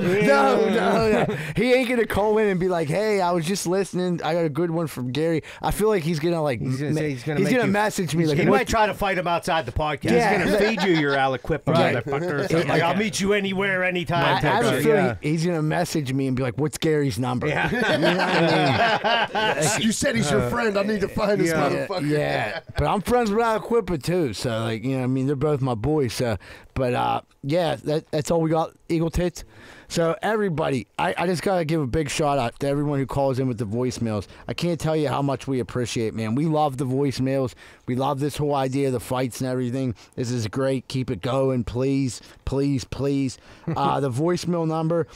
He ain't gonna call in and be like, "Hey, I was just listening. I got a good one from Gary." I feel like he's gonna message me. Like, he might try to fight him outside the podcast. Yeah. He's gonna feed you your Aliquippa, motherfucker. Like, I'll meet you anywhere, anytime. He's gonna message me and be like, "What's Gary's number?" Yeah. You know what I mean? You said he's your friend. I need to find this motherfucker. Yeah, but I'm friends with Aliquippa too, so like, you know what I mean, they're both my boys. So, but yeah, that's all we got. Eagle Tits. So everybody, I just gotta give a big shout out to everyone who calls in with the voicemails. I can't tell you how much we appreciate, man. We love the voicemails. We love this whole idea of the fights and everything. This is great. Keep it going, please, please, please. The voicemail number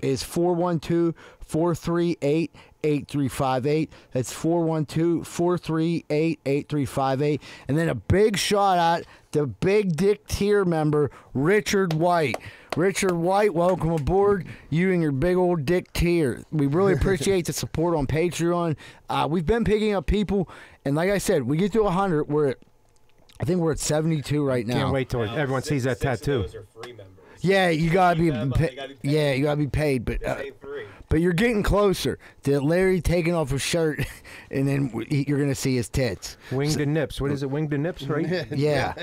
is 412-438-8358. That's 412-438-8358. And then a big shout out to Big Dick Tier member Richard White. Richard White, welcome aboard. You and your big old dick tier. We really appreciate the support on Patreon. We've been picking up people, and like I said, we get to 100. I think we're at 72 right now. Can't wait till everyone sees that tattoo. Those are free members. Yeah, you gotta be. Yeah, you gotta be paid, but you're getting closer to Larry taking off his shirt, and then you're gonna see his tits. Winged and nips. What is it? Winged and nips, right? Yeah.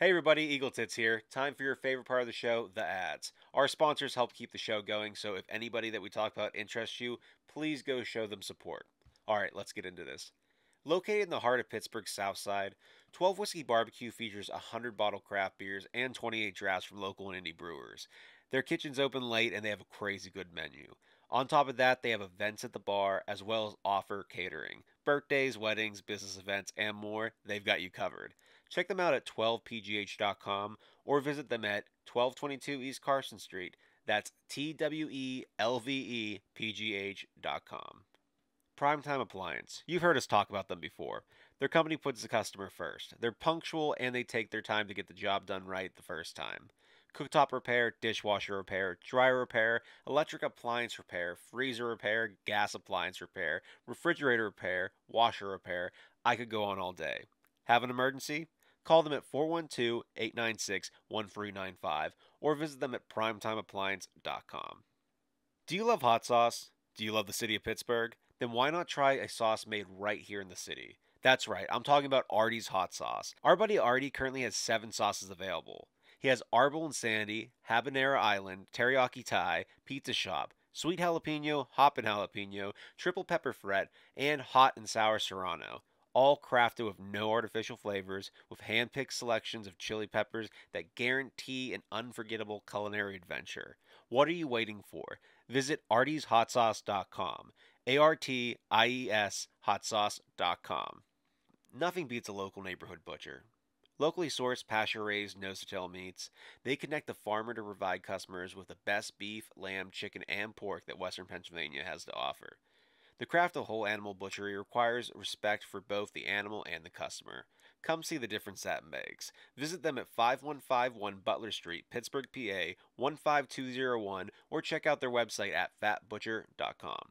Hey everybody, Eagle Tits here. Time for your favorite part of the show, the ads. Our sponsors help keep the show going, so if anybody that we talk about interests you, please go show them support. Alright, let's get into this. Located in the heart of Pittsburgh's South Side, 12 Whiskey Barbecue features 100 bottle craft beers and 28 drafts from local and indie brewers. Their kitchen's open late and they have a crazy good menu. On top of that, they have events at the bar as well as offer catering. Birthdays, weddings, business events, and more, they've got you covered. Check them out at 12pgh.com or visit them at 1222 East Carson Street. That's TWELVEPGH.com. Primetime Appliance. You've heard us talk about them before. Their company puts the customer first. They're punctual and they take their time to get the job done right the first time. cooktop repair, dishwasher repair, dryer repair, electric appliance repair, freezer repair, gas appliance repair, refrigerator repair, washer repair. I could go on all day. Have an emergency? Call them at 412-896-1395 or visit them at primetimeappliance.com. Do you love hot sauce? Do you love the city of Pittsburgh? Then why not try a sauce made right here in the city? That's right, I'm talking about Artie's Hot Sauce. Our buddy Artie currently has 7 sauces available. He has Arbol Insanity, Habanera Island, Teriyaki Thai, Pizza Shop, Sweet Jalapeno, Hoppin' Jalapeno, Triple Pepper Fret, and Hot and Sour Serrano. All crafted with no artificial flavors, with hand-picked selections of chili peppers that guarantee an unforgettable culinary adventure. What are you waiting for? Visit artieshotsauce.com. A-R-T-I-E-S hotsauce.com. Nothing beats a local neighborhood butcher. Locally sourced, pasture-raised, no-satel meats, they connect the farmer to provide customers with the best beef, lamb, chicken, and pork that Western Pennsylvania has to offer. The craft of whole animal butchery requires respect for both the animal and the customer. Come see the difference that makes. Visit them at 5151 Butler Street, Pittsburgh, PA, 15201, or check out their website at fatbutcher.com.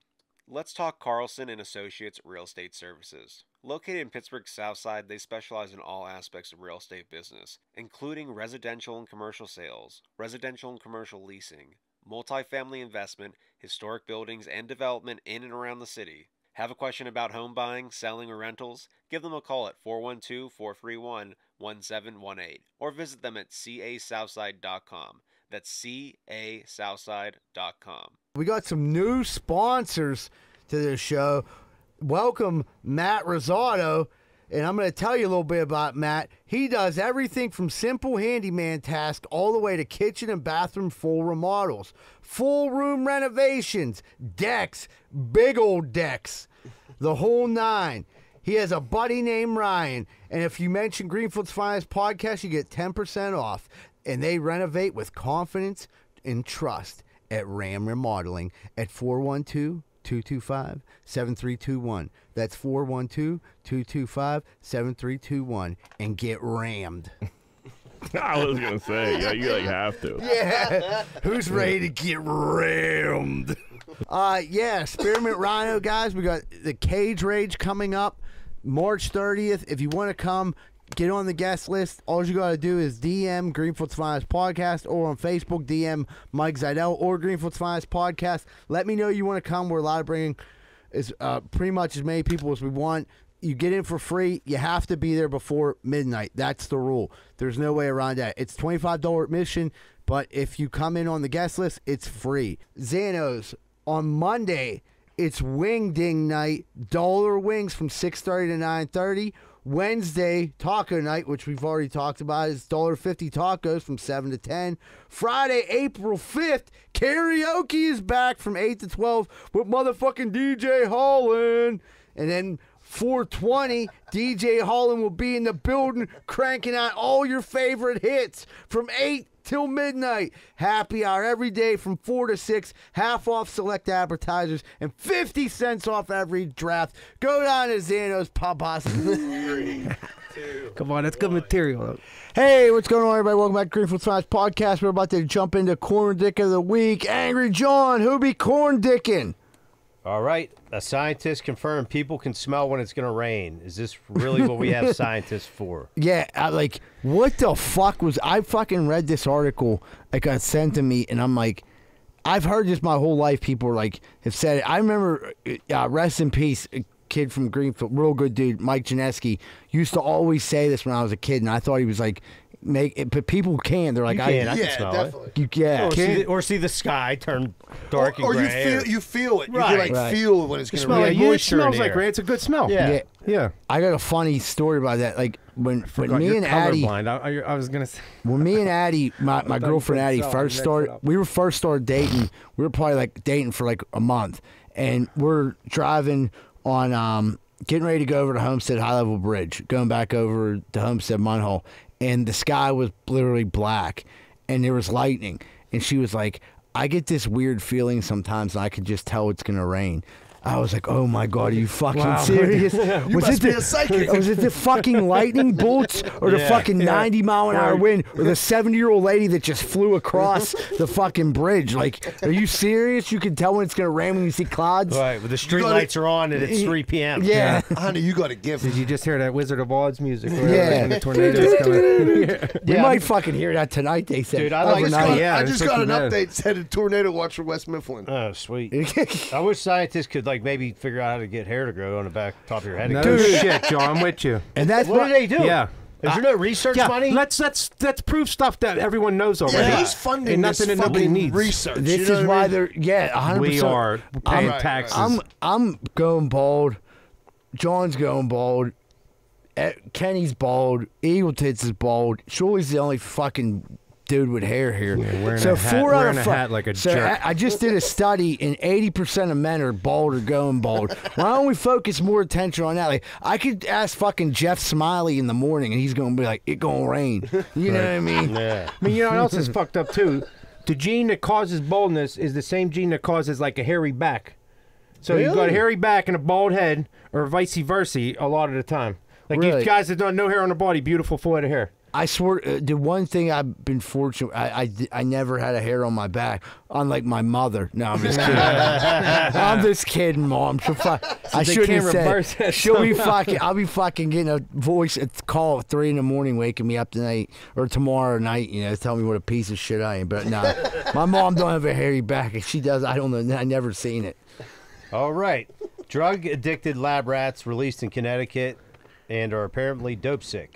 Let's talk Carlson & Associates Real Estate Services. Located in Pittsburgh's South Side, they specialize in all aspects of real estate business, including residential and commercial sales, residential and commercial leasing, multifamily investment, historic buildings, and development in and around the city. Have a question about home buying, selling, or rentals? Give them a call at 412-431-1718 or visit them at casouthside.com. That's casouthside.com. We got some new sponsors to this show. Welcome, Matt Rosado. And I'm going to tell you a little bit about Matt. He does everything from simple handyman tasks all the way to kitchen and bathroom full remodels, full room renovations, decks, big old decks, the whole nine. He has a buddy named Ryan. And if you mention Greenfield's Finest Podcast, you get 10% off. And they renovate with confidence and trust at Ram Remodeling at 412-225-7321. That's 412-225-7321 and get rammed. I was gonna say, yeah, you like have to. Yeah, who's ready to get rammed? Yeah, Spearmint Rhino guys, we got the Cage Rage coming up March 30th. If you want to come, get on the guest list. All you got to do is DM Greenfield's Finest Podcast or on Facebook, DM Mike Zidell or Greenfield's Finest Podcast. Let me know you want to come. We're allowed to bring pretty much as many people as we want. You get in for free. You have to be there before midnight. That's the rule. There's no way around that. It's $25 admission, but if you come in on the guest list, it's free. Zano's on Monday, it's Wing Ding Night. Dollar wings from 6:30 to 9:30. Wednesday, taco night, which we've already talked about, is $1.50 tacos from 7 to 10. Friday, April 5th, karaoke is back from 8 to 12 with motherfucking DJ Holland. And then 420, DJ Holland will be in the building cranking out all your favorite hits from 8 till midnight. Happy hour every day from 4 to 6, half off select appetizers, and 50 cents off every draft. Go down to Zano's Pub. 3, 2, come on, that's good material. Hey, what's going on, everybody? Welcome back to Greenfield's Finest Podcast. We're about to jump into Corn Dick of the Week. Angry John, who be corn dicking? All right, a scientist confirmed people can smell when it's going to rain. Is this really what we have scientists for? Yeah, like, what the fuck was... I fucking read this article that got sent to me, and I'm like, I've heard this my whole life. People, like, have said it. I remember, rest in peace, a kid from Greenfield, real good dude, Mike Janeski, used to always say this when I was a kid, and I thought he was like... Make it, but people can. They're like, I can smell it. Yeah, or see the sky turn dark and gray. Or you feel it. Right. You can, like, feel when it's going to rain. It smells like rain. It's a good smell. Yeah. I got a funny story about that. Like when me and Addie, I was gonna say when me and Addie, my girlfriend Addie, first started dating. We were probably like dating for like a month, and we're driving on getting ready to go over to Homestead High Level Bridge, going back over to Homestead Munhole. And the sky was literally black, and there was lightning. And she was like, I get this weird feeling sometimes, and I could just tell it's going to rain. I was like, oh my God, are you fucking serious? you must be a psychic. Was it the fucking lightning bolts or the fucking 90 mile an hour wind or the 70-year-old lady that just flew across the fucking bridge? Like, are you serious? You can tell when it's going to rain when you see clouds. Right, but the street lights are on and it's 3 p.m. Yeah. Honey, you got a gift. Did you just hear that Wizard of Oz music? Yeah. The tornadoes coming. You might fucking hear that tonight, they said. Dude, I just got an update. Said a tornado watch for West Mifflin. Oh, sweet. I wish scientists could, like, maybe figure out how to get hair to grow on the back top of your head. No shit, John, I'm with you. And that's what do they do? Yeah. Is there no research money? Let's prove stuff that everyone knows already. Yeah, he's funding and nothing this fucking needs. Research. This is why they're 100%. We are paying taxes. I'm going bald. John's going bald. Kenny's bald. Eagle Tits is bald. Shirley's the only fucking dude with hair here. Yeah, so four out of five. Like a jerk. I just did a study, and 80% of men are bald or going bald. Why don't we focus more attention on that? Like, I could ask fucking Jeff Smiley in the morning, and he's gonna be like, "It gonna rain." You know what I mean? Yeah. I mean, you know what else is fucked up too? The gene that causes baldness is the same gene that causes like a hairy back. So you've got a hairy back and a bald head, or vice versa, a lot of the time. Like you guys that don't no hair on the body, beautiful full head of hair. I swear, the one thing I've been fortunate, I never had a hair on my back, unlike my mother. No, I'm just kidding. I'm just kidding, Mom. I shouldn't have said. She'll be fucking, I'll be fucking getting a voice call at 3 in the morning, waking me up tonight, or tomorrow night, you know, telling me what a piece of shit I am. But no, my mom don't have a hairy back. If she does, I don't know. I never seen it. All right. Drug-addicted lab rats released in Connecticut and are apparently dope sick.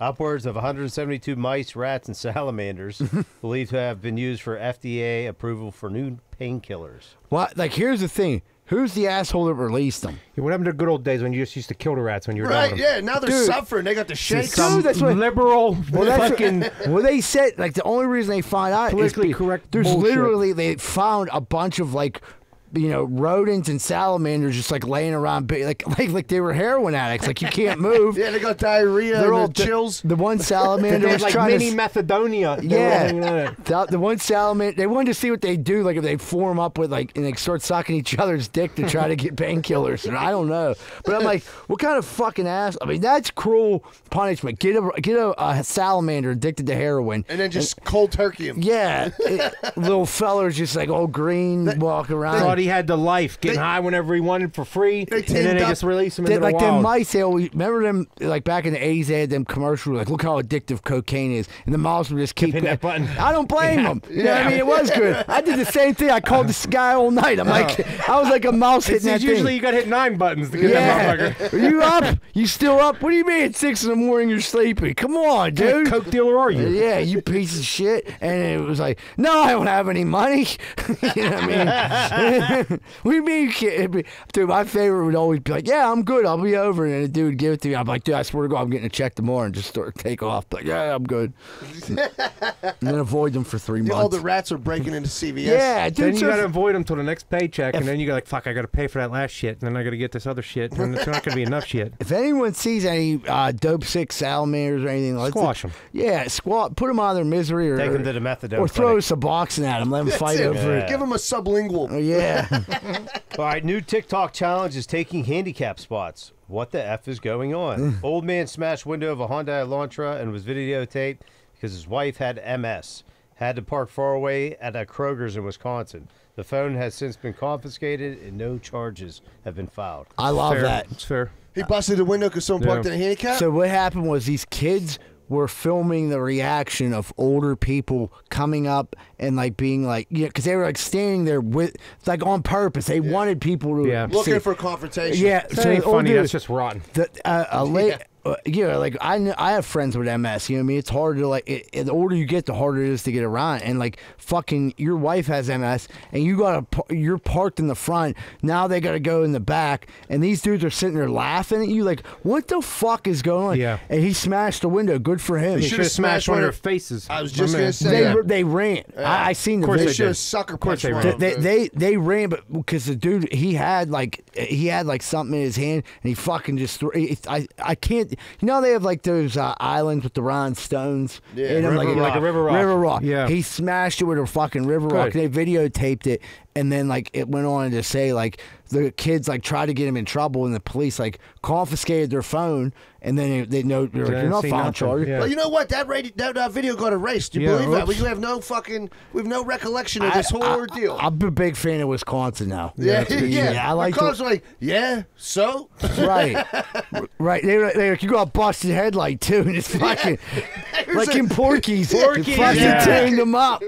Upwards of 172 mice, rats, and salamanders believed to have been used for FDA approval for new painkillers. Well, like, here's the thing. Who's the asshole that released them? Yeah, what happened to the good old days when you just used to kill the rats when you were done with them? Now they're suffering. They got the shakes. Dude, that's what liberal fucking... Well, they said, like, the only reason they find out politically correct bullshit. There's literally, they found a bunch of, like... You know, rodents and salamanders just like laying around, big, like they were heroin addicts. Like you can't move. Yeah, they got diarrhea. They're all chills. The one salamander was like trying mini Macedonia. Yeah, the one salamander. They wanted to see what they do. Like if they form up with like and they start sucking each other's dick to try to get painkillers. And I don't know, but I'm like, what kind of fucking ass? I mean, that's cruel punishment. Get a salamander addicted to heroin and then just cold turkey him. Yeah, little fellas just like all green walk around. He had the life, getting high whenever he wanted for free, and then they just release him into the wild. Like them mice, they always, remember them, like back in the 80s, they had them commercials, like look how addictive cocaine is, and the mouse would just keep hitting that button. I don't blame them. You know what I mean? It was good. I did the same thing. I called this guy all night. I'm like, I was like a mouse hitting that thing. Usually you got to hit 9 buttons to get that motherfucker. Are you up? You still up? What do you mean at 6 in the morning you're sleepy? Come on, dude. What coke dealer are you? Yeah, you piece of shit. And it was like, no, I don't have any money. You know what I mean? What do you mean you can't? Dude, my favorite would always be like, yeah, I'm good, I'll be over. And a dude would give it to me. I'm like, dude, I swear to God, I'm getting a check tomorrow. And just start to take off. Like, yeah, I'm good. And then avoid them for 3 months. All the rats are breaking into CVS. Yeah, dude. Then you gotta avoid them till the next paycheck. And then you go like, fuck, I gotta pay for that last shit. And then I gotta get this other shit. And it's not gonna be enough shit. If anyone sees any dope sick salamanders or anything like that, squash them. Yeah, squat. Put them out of their misery. Or take them to the methadone clinic. Or throw Suboxone at them. Let them fight over it. Give them a sublingual. Yeah. All right, new TikTok challenge is taking handicap spots. What the F is going on? Old man smashed window of a Hyundai Elantra and was videotaped because his wife had MS. Had to park far away at a Kroger's in Wisconsin. The phone has since been confiscated and no charges have been filed. I love that. It's fair. He busted the window because someone parked in a handicap? So what happened was these kids... We're filming the reaction of older people coming up and like being like, you know, because they were like standing there with like on purpose. They wanted people to looking for confrontation. Yeah, that ain't funny. That's just rotten. You know, like I have friends with MS. You know what I mean? It's hard to like. The older you get, the harder it is to get around. And like fucking, your wife has MS, and you're parked in the front. Now they gotta go in the back, and these dudes are sitting there laughing at you. Like, what the fuck is going on? Yeah. And he smashed the window. Good for him. They should have smashed one of their faces. I was just gonna say they ran. Yeah. I seen the video. They should have sucker punched him. They ran, but because the dude he had like something in his hand, and he fucking just I can't. You know they have like those islands with the rhinestones in them, like a river rock. He smashed it with a fucking river rock. They videotaped it, And then, like, it went on to say, like, the kids, like, tried to get him in trouble, and the police, like, confiscated their phone, and then they know you're like, not found charged. Yeah. Well, you know what? That radio, that video got erased. Do you believe that? We have no fucking, we have no recollection of this whole ordeal. I'm a big fan of Wisconsin now. Yeah, yeah. I like Wisconsin. Like, yeah, so right. They like, you got a busted headlight too, and it's fucking like in Porky's. Porky's tearing them up.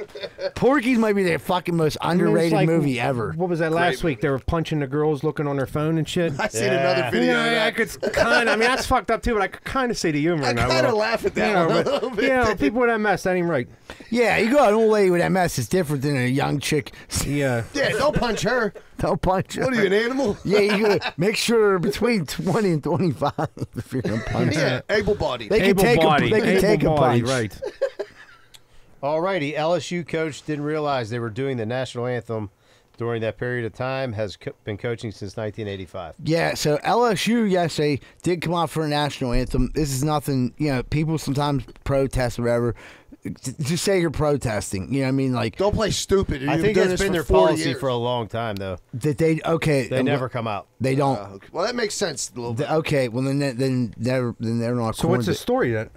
Porky's might be their fucking most underrated movie ever. What was that last week? They were punching the girls looking on their phone and shit. I seen another video. Yeah, I could kind. I mean, that's fucked up too, but I could kind of see the humor. I kind of laugh at that. You know, a little bit. Yeah, you know, people with MS, that ain't right. Yeah, you got an old lady with MS is different than a young chick. Yeah. Yeah, don't punch her. Don't punch her. What are you, an animal? Yeah, you gotta make sure between 20 and 25 if you're gonna punch her. Yeah, able-bodied. They can take a punch. Right. Alrighty, LSU coach didn't realize they were doing the national anthem during that period of time, has been coaching since 1985. Yeah, so LSU yesterday did come out for a national anthem. This is nothing, you know, people sometimes protest or whatever. Just say you're protesting. You know what I mean? Like, don't play stupid. I think that's been their policy for a long time, though. That they they never come out. They don't. Okay. Well, that makes sense a little bit. Okay, well then they're not. So what's the story that?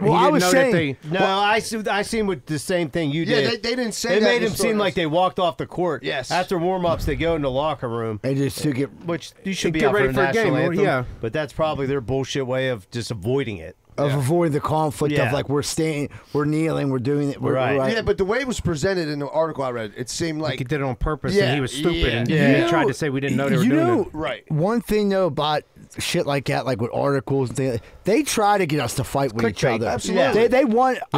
Well, I was saying I seen with the same thing you did. Yeah, they didn't say. They made them seem like they walked off the court. Yes. After warm ups, they go in the locker room. They just to get which you should be out for a national anthem. Yeah, but that's probably their bullshit way of just avoiding it. Of avoiding the conflict of like we're staying, we're kneeling, we're doing it, we're right. Yeah, but the way it was presented in the article I read, it seemed like he did it on purpose and he was stupid and he tried to say we didn't know they were doing it. Right. One thing though about shit like that, like with articles and things, they try to get us to fight with each other. Absolutely. Yeah. They want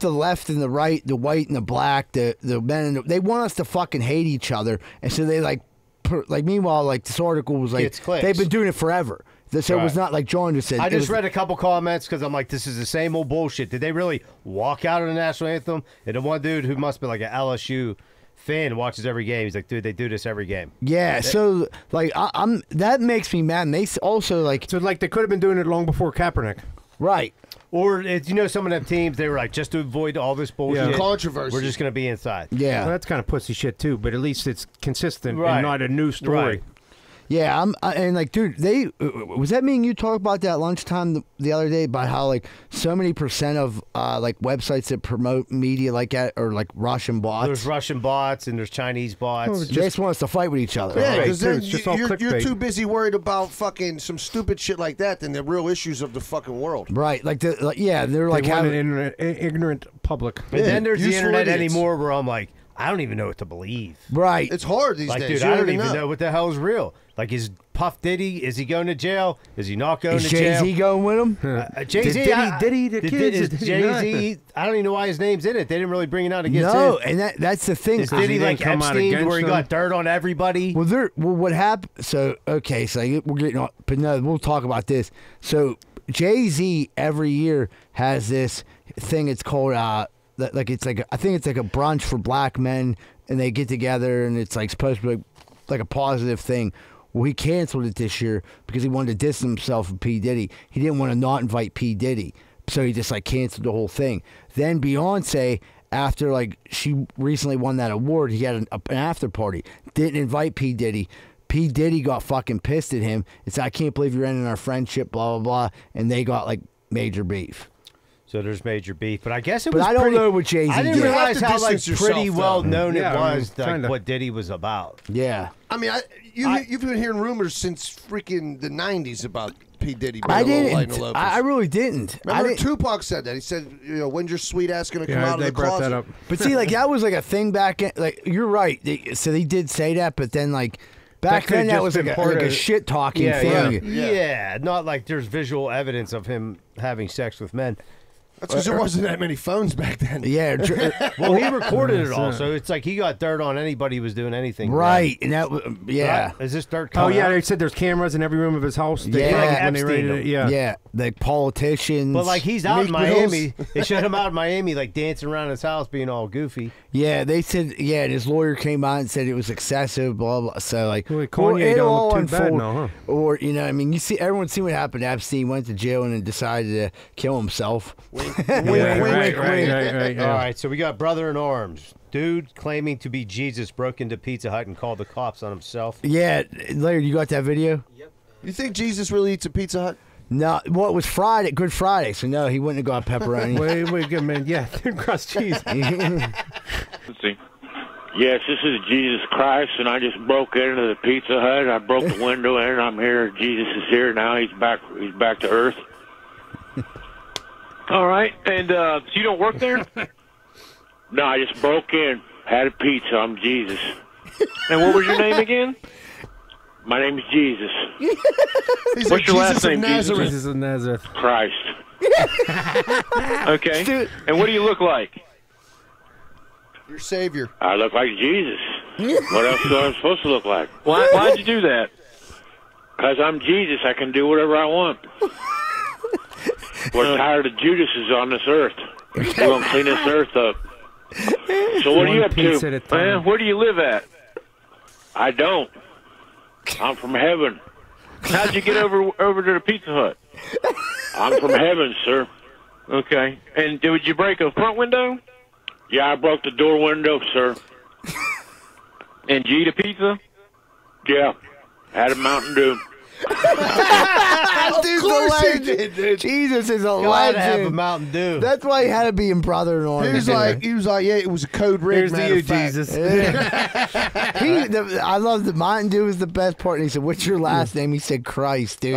the left and the right, the white and the black, the men and the, they want us to fucking hate each other, and so they like meanwhile like this article was like they've been doing it forever. So it was not like John just said. I just read a couple comments because I'm like, this is the same old bullshit. Did they really walk out on the national anthem? And the one dude who must be like an LSU fan watches every game. He's like, dude, they do this every game. Yeah, so like I'm that makes me mad. And they also like they could have been doing it long before Kaepernick, right? Or you know, some of them teams they were like just to avoid all this bullshit controversy. We're just gonna be inside. Yeah, well, that's kind of pussy shit too. But at least it's consistent and not a new story. Right. Yeah, and like, dude, was that me and you talk about that lunchtime the other day about how like so many % of like websites that promote media like that are like Russian bots. There's Russian bots and there's Chinese bots. Well, they just want us to fight with each other. Yeah, because you're too busy worried about fucking some stupid shit like that than the real issues of the fucking world. Right? Like, they're like having an ignorant public. But then there's the internet anymore where I'm like, I don't even know what to believe. Right. It's hard these days. Dude, I don't even know what the hell is real. Like, is Puff Diddy, is he going to jail? Is he not going to jail? Is Jay-Z going with him? Jay-Z, Jay-Z, I don't even know why his name's in it. They didn't really bring it out against him. No, and that's the thing. Is Diddy like Epstein where he got dirt on everybody? Well, what happened? So, okay, so we're getting on, but no, we'll talk about this. So, Jay-Z every year has this thing. It's called, like, it's like, I think it's like a brunch for black men, and they get together, and it's like supposed to be like a positive thing. Well, he canceled it this year because he wanted to distance himself from P. Diddy. He didn't want to not invite P. Diddy, so he just like canceled the whole thing. Then Beyonce, after like she recently won that award, he had an after party. Didn't invite P. Diddy. P. Diddy got fucking pissed at him. It's like, I can't believe you're ending our friendship, blah, blah, blah. And they got like major beef. So there's major beef, but I guess it was. But I don't know what Jay-Z did. I didn't realize how like pretty well known it was, like what Diddy was about. Yeah, I mean, you've been hearing rumors since freaking the '90s about P. Diddy. I didn't. I really didn't. Remember, Tupac said that. He said, "You know, when's your sweet ass gonna come out of the closet?" They brought that up. But see, like that was like a thing back in. Like you're right. So they did say that, but then like. Back then, that was like a shit-talking thing. Yeah, not like there's visual evidence of him having sex with men. That's because there wasn't that many phones back then. Yeah. Well, he recorded it all, so it's like he got dirt on anybody who was doing anything. Right. And that, is this dirt coming out? They said there's cameras in every room of his house. Yeah. The politicians. But, like, he's out in Miami. They shut him out in Miami, like, dancing around his house, being all goofy. Yeah, they said, and his lawyer came out and said it was excessive, blah, blah. So, like, it all unfolded. Or, you know, I mean, you see, everyone's seen what happened. Epstein went to jail and then decided to kill himself. All right, so we got brother in arms. Dude claiming to be Jesus broke into Pizza Hut and called the cops on himself. Yeah, Larry, you got that video? Yep. You think Jesus really eats a Pizza Hut? No, well, it was Friday, Good Friday, so no, he wouldn't have got pepperoni. wait, good man, yeah, thin crust cheese. Yes, this is Jesus Christ, and I just broke into the Pizza Hut. I broke the window in, and I'm here. Jesus is here now. He's back to earth. All right, and so you don't work there? No, I just broke in, had a pizza. I'm Jesus. And what was your name again? My name is Jesus. What's like your Jesus last name? Nazareth. Jesus of Nazareth. Christ. Okay. Dude. And what do you look like? Your savior. I look like Jesus. What else am I supposed to look like? Why'd you do that? Because I'm Jesus. I can do whatever I want. We're tired of Judases on this earth. We're going to clean this earth up. So what are you up to? Man, where do you live at? I don't. I'm from heaven. How'd you get over to the Pizza Hut? I'm from heaven, sir. Okay. And did you break a front window? Yeah, I broke the door window, sir. And you eat a pizza? Yeah. Had a Mountain Dew. Of course he did, dude. Jesus is a legend. Have a Mountain Dew. That's why he had to be in brother on. He was like, yeah, it was a code red. Here's to you, Jesus. Yeah. I love that Mountain Dew is the best part. And he said, "What's your last name?" He said, "Christ, dude."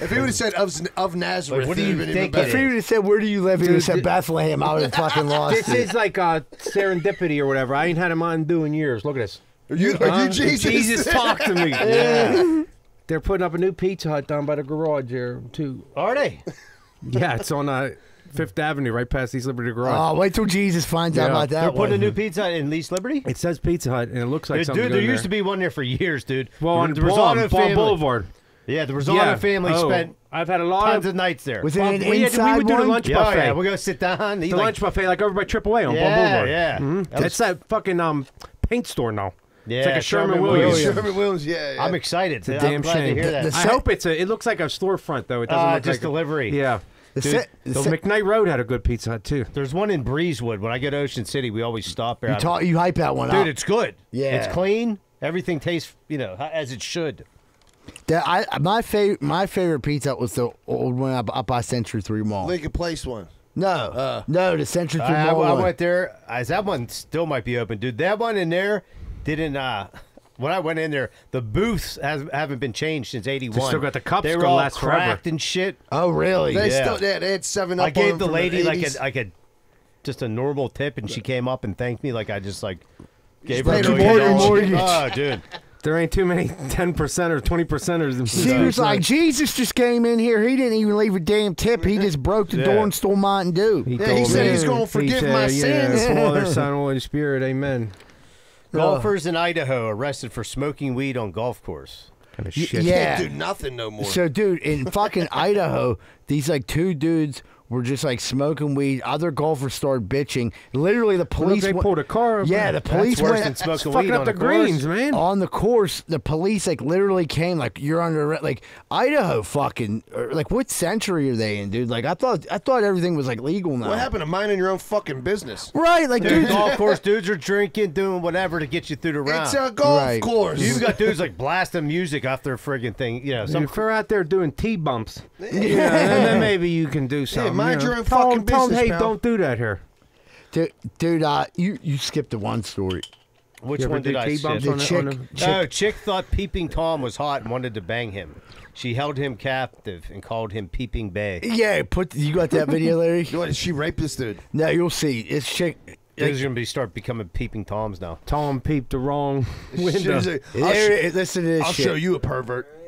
If he would have said of Nazareth, what do you think? If he would have said, "Where do you live?" Dude, he would have said Bethlehem. I would have fucking lost. This is like serendipity or whatever. I ain't had a Mountain Dew in years. Look at this. Are you Jesus? Jesus, talk to me. Yeah. They're putting up a new Pizza Hut down by the garage here, too. Are they? Yeah, it's on 5th Avenue, right past East Liberty Garage. Oh, wait till Jesus finds out about that. They're putting a new Pizza Hut in East Liberty? It says Pizza Hut, and it looks like something. Dude, there used to be one there for years, dude. Well, on the Rosado Boulevard. Yeah, the Rosado family spent tons of nights there. Was it an inside one? We would do the lunch buffet. Yeah, we're going to sit down. The lunch buffet, like over by AAA on Boulevard. Yeah, yeah. That's that fucking paint store now. Yeah, it's like a Sherman Williams. Sherman Williams, yeah. I'm excited. It's a damn shame. To hear that. I hope it looks like a storefront, though. It doesn't look just like delivery. Yeah. The McKnight Road had a good Pizza Hut, too. There's one in Breezewood. When I go to Ocean City, we always stop there. You hype that one up. Dude, it's good. Yeah. It's clean. Everything tastes, as it should. My favorite Pizza Hut was the old one up by Century 3 Mall. Lincoln Place one. No, no, the Century 3 Mall I went there. That one still might be open, dude. That one in there... When I went in there, the booths haven't been changed since '81. They still got the cups. They were all cracked and shit. Oh, really? They had 7-Up. I gave the lady just a normal tip, and she came up and thanked me. Like I just gave her $1 million. Oh, dude. There ain't too many 10% or 20%ers. She was like, Jesus just came in here. He didn't even leave a damn tip. He just broke the door and stole Mountain Dew. He said he's going to forgive my sins. Father, Son, Holy Spirit. Amen. Golfers in Idaho arrested for smoking weed on golf course. Kind of shit. Yeah. Can't do nothing no more. So, dude, in fucking Idaho, these two dudes were just smoking weed. Other golfers started bitching. Literally, the police pulled a car. Yeah, the police went smoking weed on the greens, man. On the course, the police literally came you're under arrest. Idaho, what century are they in, dude? I thought everything was legal now. What happened to minding your own fucking business? Right, dude, golf course dudes are drinking, doing whatever to get you through the round. It's a golf course. You've got dudes blasting music off their friggin' thing. You know, if you're out there doing T bumps, then maybe you can do something. Mind your own fucking business. Hey, don't do that here, dude. You skipped one story. Which one did I skip? No, chick thought Peeping Tom was hot and wanted to bang him. She held him captive and called him Peeping Bay. Yeah, you got that video, Larry? She raped this dude. No, you'll see. It's chick. There's gonna start becoming Peeping Toms now. Tom peeped the wrong window. Listen to this. I'll show you a pervert.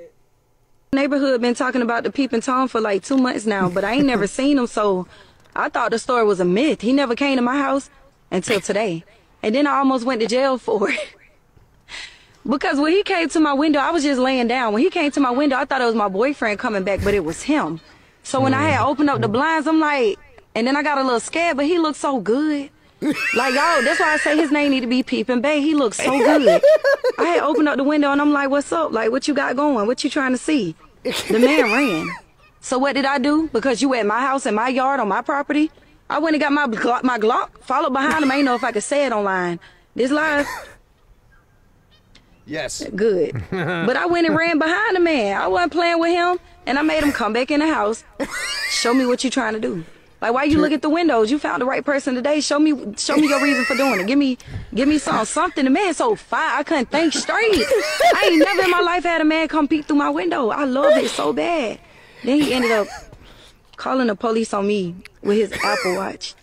Neighborhood been talking about the Peeping Tom for 2 months now, but I ain't never seen him, so I thought the story was a myth. He never came to my house until today, and then I almost went to jail for it because when he came to my window, I was just laying down. When he came to my window, I thought it was my boyfriend coming back, but it was him. So when I had opened up the blinds, I'm like, and then I got a little scared, but he looked so good. Y'all, that's why I say his name need to be Peeping Bay. He looks so good. I had opened up the window, and I'm like, what's up? What you got going? What you trying to see? The man ran. So what did I do? Because you at my house, in my yard, on my property, I went and got my Glock, followed behind him. I ain't know if I could say it online. This live. Yes. Good. But I went and ran behind the man. I wasn't playing with him, and I made him come back in the house. Show me what you're trying to do. Like, why you look at the windows? You found the right person today. Show me your reason for doing it. Give me something. The man so fine, I couldn't think straight. I ain't never in my life had a man come peek through my window. I loved it so bad. Then he ended up calling the police on me with his Apple Watch.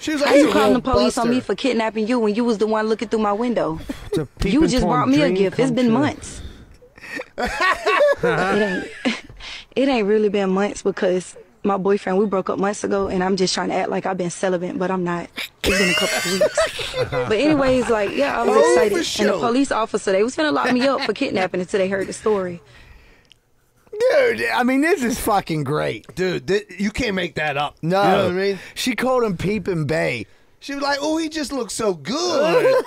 She was like, how you calling the police on me for kidnapping you when you was the one looking through my window? You just brought me a gift. It's been months. It ain't really been months because my boyfriend, we broke up months ago, and I'm just trying to act like I've been celibate, but I'm not. It's been a couple of weeks. But anyways, like, yeah, I was excited. Sure. And the police officer, they was finna lock me up for kidnapping until they heard the story. Dude, I mean, this is fucking great. Dude, you can't make that up. No. You know what I mean? She called him Peepin' Bay. She was like, oh, he just looks so good.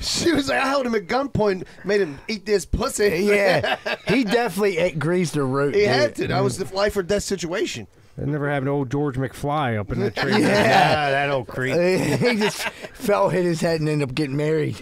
She was like, I held him at gunpoint, made him eat this pussy. Yeah. He definitely ate grease the root. He had to. That was the life or death situation. That never happened to old George McFly up in the tree. Yeah, that old creep. He just fell, hit his head, and ended up getting married.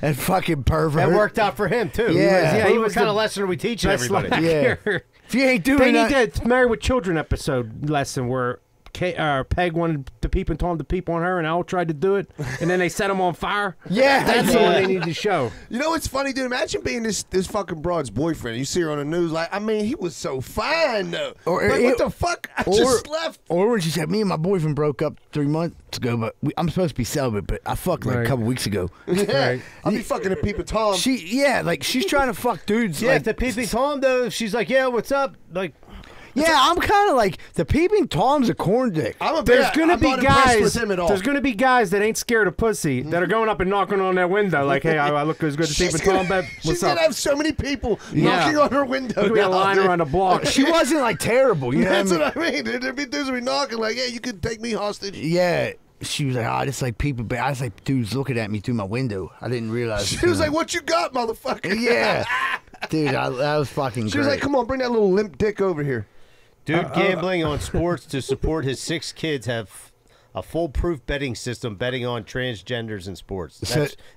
That fucking pervert. That worked out for him, too. Yeah, he was kind of lesson we teach everybody. Yeah. If you ain't doing that. They need that Married with Children episode lesson where Peg wanted to peep and told him to peep on her, and Al tried to do it, and then they set him on fire. Yeah, that's the one they need to show. You know what's funny, dude? Imagine being this fucking broad's boyfriend. You see her on the news, like, I mean, he was so fine, though. Like, what the fuck? I just left. Or when she said, me and my boyfriend broke up 3 months ago, but I'm supposed to be celibate, but I fucked like a couple weeks ago. Yeah. Right. I'll be fucking a peep and Tom. Yeah, like, she's trying to fuck dudes. Yeah, like, if the peep and Tom, though, she's like, yeah, what's up? Like, yeah, I'm kind of like, the peeping Tom's a corn dick. There's going to be guys that ain't scared of pussy that are going up and knocking on their window like, hey, I look as good as peeping Tom, but what's up? She's going to have so many people knocking on her window. There's going to be a line around the block. She wasn't like terrible. You know what I mean? There'd be dudes be knocking like, yeah, you could take me hostage. Yeah. She was like, oh, I just like people. But I was like, dude's looking at me through my window. I didn't realize. She was like, what you got, motherfucker? Yeah. Dude, that was fucking great. She was like, come on, bring that little limp dick over here. Dude gambling on sports to support his 6 kids have a foolproof betting system betting on transgenders in sports.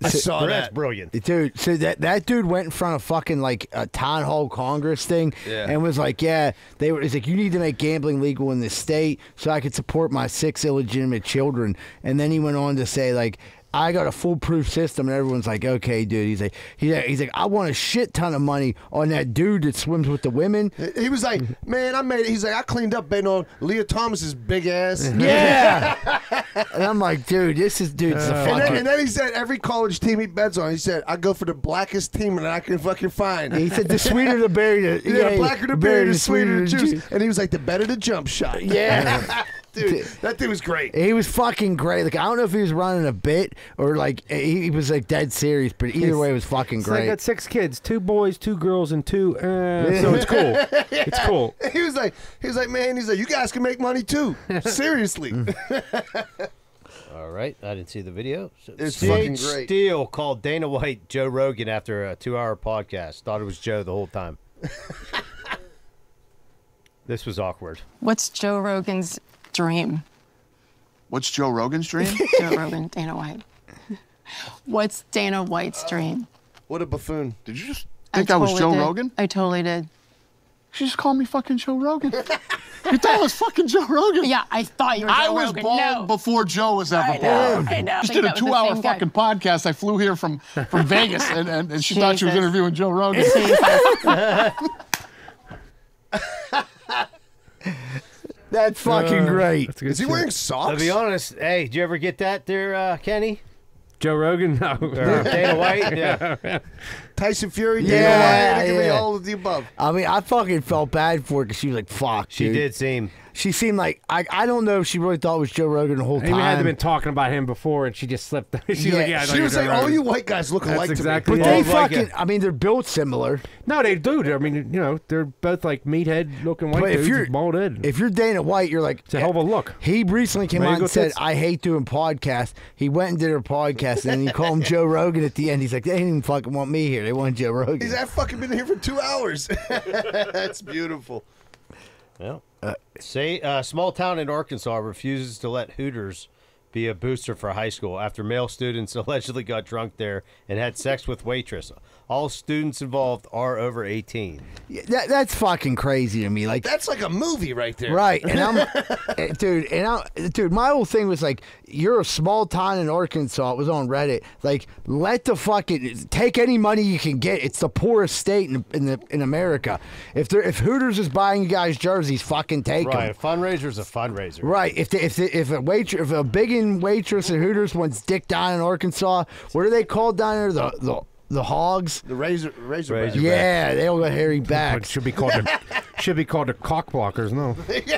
That's brilliant. Dude, so that dude went in front of fucking like a town hall Congress thing and was like, yeah, it's like, you need to make gambling legal in this state so I could support my 6 illegitimate children. And then he went on to say like, I got a foolproof system, and everyone's like, okay, dude. He's like, I want a shit ton of money on that dude that swims with the women. He was like, man, I made it. He's like, I cleaned up betting on Leah Thomas's big ass. Yeah. And I'm like, dude, dude's a fucking. And then he said, every college team he bets on, he said, I go for the blackest team that I can fucking find. And he said, the sweeter the berry. The blacker the berry, the sweeter the juice. And he was like, the better the jump shot. Yeah. Dude, that dude was great. He was fucking great. Like, I don't know if he was running a bit or like he was like dead serious, but either way, it was fucking great. I got 6 kids, 2 boys, 2 girls, and 2. So it's cool. Yeah. It's cool. He was like, man, he's like, you guys can make money too. Seriously. All right, I didn't see the video. So it's fucking great. Steele called Dana White Joe Rogan after a 2-hour podcast. Thought it was Joe the whole time. This was awkward. What's Joe Rogan's dream? What's Joe Rogan's dream? Joe Rogan, Dana White. What's Dana White's dream? What a buffoon. Did you just think I was Joe Rogan? I totally did. She just called me fucking Joe Rogan. You thought I was fucking Joe Rogan? Yeah, I thought you were Joe Rogan. I was bald before Joe was ever bald. I know. She did a 2-hour fucking podcast. I flew here from Vegas, and she thought she was interviewing Joe Rogan. That's fucking great. That's Is he wearing socks? To be honest, hey, did you ever get that there, Kenny? Joe Rogan? No. Dana White? Yeah. Tyson Fury? Dana White? It could be all of the above. I mean, I fucking felt bad for her because she was like, fuck, dude. She did seem. She seemed like, I don't know if she really thought it was Joe Rogan the whole time. We had been talking about him before, and she just slipped. She was like, all you white guys look alike to me. But they fucking, I mean, they're built similar. No, they do. I mean, you know, they're both like meathead-looking white dudes, bald-head. If you're Dana White, you're like, it's a hell of a look. He recently came out and said, I hate doing podcasts. He went and did her podcast, and then he called him Joe Rogan at the end. He's like, they didn't even fucking want me here. They wanted Joe Rogan. He's fucking been here for 2 hours. That's beautiful. Yeah. Say, small town in Arkansas refuses to let Hooters be a booster for high school after male students allegedly got drunk there and had sex with waitress. All students involved are over 18. Yeah, that's fucking crazy to me. Like, that's like a movie right there. Right. And I'm dude, and dude, my whole thing was like, you're a small town in Arkansas. It was on Reddit. Like, let the fucking take any money you can get. It's the poorest state in America. If Hooters is buying you guys jerseys, fucking take them. Right. A fundraiser's a fundraiser. Right. If a waitress at Hooters wants dick down in Arkansas, what are they called down there? The hogs, the razor yeah, they all got hairy backs. Should be called the cock blockers. No, yeah.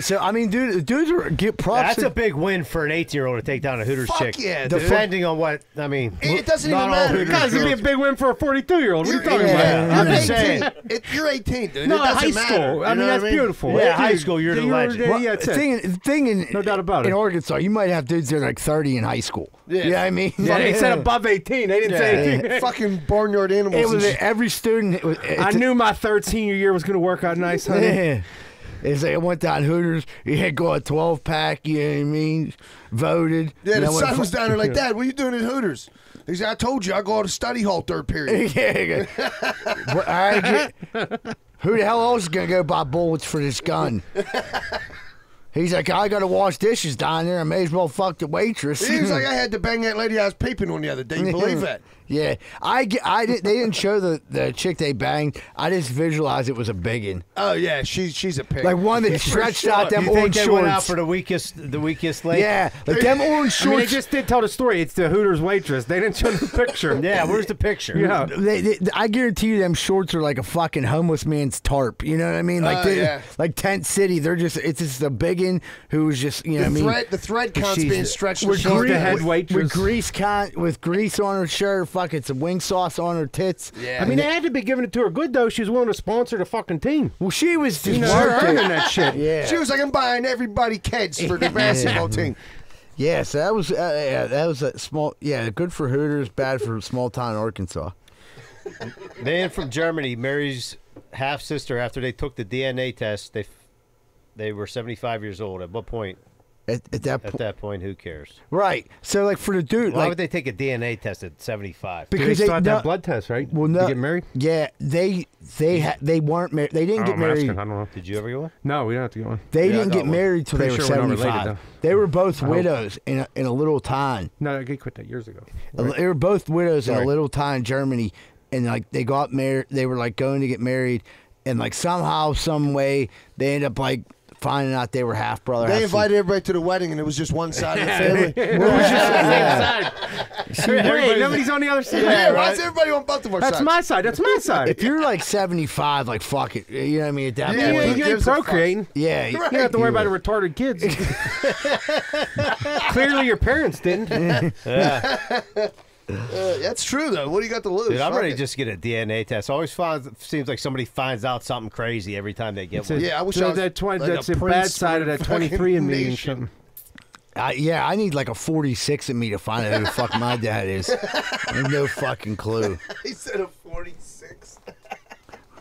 So I mean, dudes are get props. That's a big win for an 18-year-old to take down a Hooters chick. Yeah, depending on what I mean, it doesn't even matter. Guys, it'd be a big win for a 42-year-old. What are you talking about? I'm 18. You're 18, dude. No, high school. I mean, that's beautiful. Yeah, high school, you're the legend. Yeah, thing in no doubt about it. In Arkansas, you might have dudes that are like 30 in high school. Yeah, you know what I mean, they said above 18. They didn't say 18. Fucking barnyard animals. It was every student. I knew my third senior year was going to work out nice, honey. Yeah. It's like I went down Hooters. You had go a 12-pack. You know what I mean? Voted. Yeah, the son was down there like, Dad, what are you doing at Hooters? He said, I told you, I go out to study hall third period. Yeah. All right. Who the hell else is gonna go buy bullets for this gun? He's like, I gotta wash dishes down there. I may as well fuck the waitress. He was like, I had to bang that lady I was peeping on the other day. You believe that? Yeah, they didn't show the chick they banged. I just visualized it was a biggin. Oh yeah, she's a pig. Like one that stretched out them orange shorts. They went out for the weakest lady. Yeah, like them orange shorts. I mean, they just did tell the story. It's the Hooters waitress. They didn't show the picture. Yeah, where's the picture? Yeah, I guarantee you, them shorts are like a fucking homeless man's tarp. You know what I mean? Like like Tent City. They're just it's a biggin who's just the thread count's being stretched. With grease on her shirt. Fucking some wing sauce on her tits. Yeah. I mean, they had to be giving it to her good, though. She was willing to sponsor the fucking team. Well, she was just earning that shit. Yeah. She was like, I'm buying everybody kids for the basketball team. Yeah, so that was a small... Yeah, good for Hooters, bad for small-town Arkansas. Man from Germany marries half-sister after they took the DNA test. They were 75 years old. At what point... At that point, who cares? Right. So, like, for the dude... Why would they take a DNA test at 75? Because they thought that blood test, right? Well, no. Did you get married? Yeah. They weren't married. They didn't get married. I don't know. Did you ever get one? No, we don't have to get one. They didn't get married until they were 75. Related, they were both widows in a little town. No, I quit that years ago. Right. They were both widows in a little town in Germany, and, like, they got married. They were, like, going to get married, and, like, somehow, some way, they end up, like... finding out they were half brother. They invited everybody to the wedding, and it was just one side of the family. It was just one side. Wait, nobody's on the other side. Yeah, why is everybody on both of our sides? That's my side. That's my side. If you're like 75, like fuck it, you know what I mean. At that point, you get procreating. Yeah, you don't have to worry about the retarded kids. Clearly, your parents didn't. Yeah. That's true, though. What do you got to lose? Dude, I'm ready to just get a DNA test. Always seems like somebody finds out something crazy every time they get one. Yeah, I wish I was that's the bad side of that 23andMe or something. Yeah, I need like a 46andMe to find out who the fuck my dad is. I have no fucking clue. He said a 46.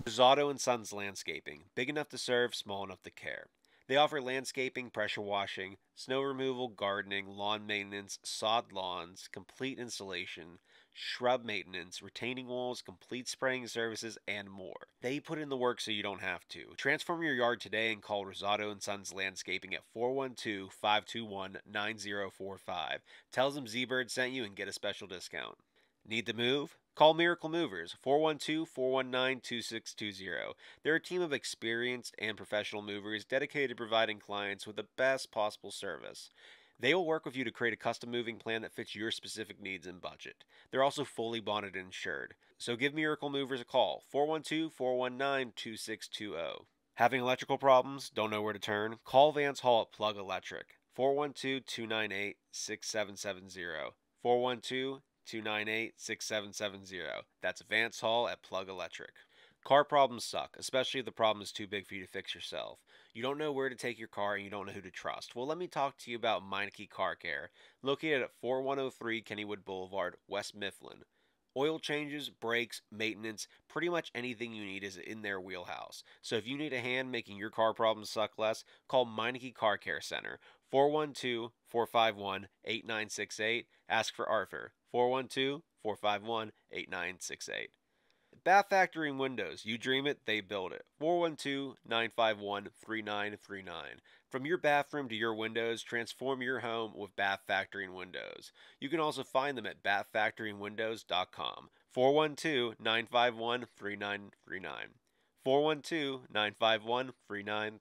Rosado and Sons Landscaping. Big enough to serve, small enough to care. They offer landscaping, pressure washing, snow removal, gardening, lawn maintenance, sod lawns, complete installation, shrub maintenance, retaining walls, complete spraying services, and more. They put in the work so you don't have to. Transform your yard today and call Rosado and Sons Landscaping at 412-521-9045. Tell them Z-Bird sent you and get a special discount. Need to move? Call Miracle Movers, 412-419-2620. They're a team of experienced and professional movers dedicated to providing clients with the best possible service. They will work with you to create a custom moving plan that fits your specific needs and budget. They're also fully bonded and insured. So give Miracle Movers a call, 412-419-2620. Having electrical problems? Don't know where to turn? Call Vance Hall at Plug Electric, 412-298-6770, 412-298-6770. That's Vance Hall at Plug Electric. Car problems suck, especially if the problem is too big for you to fix yourself. You don't know where to take your car and you don't know who to trust. Well, let me talk to you about Meineke Car Care, located at 4103 Kennywood Boulevard, West Mifflin. Oil changes, brakes, maintenance, pretty much anything you need is in their wheelhouse. So if you need a hand making your car problems suck less, call Meineke Car Care Center, 412-451-8968. Ask for Arthur, 412-451-8968. Bath Factory and Windows, you dream it, they build it. 412-951-3939. From your bathroom to your windows, transform your home with Bath Factory and Windows. You can also find them at bathfactoryandwindows.com. 412-951-3939. 412-951-3939.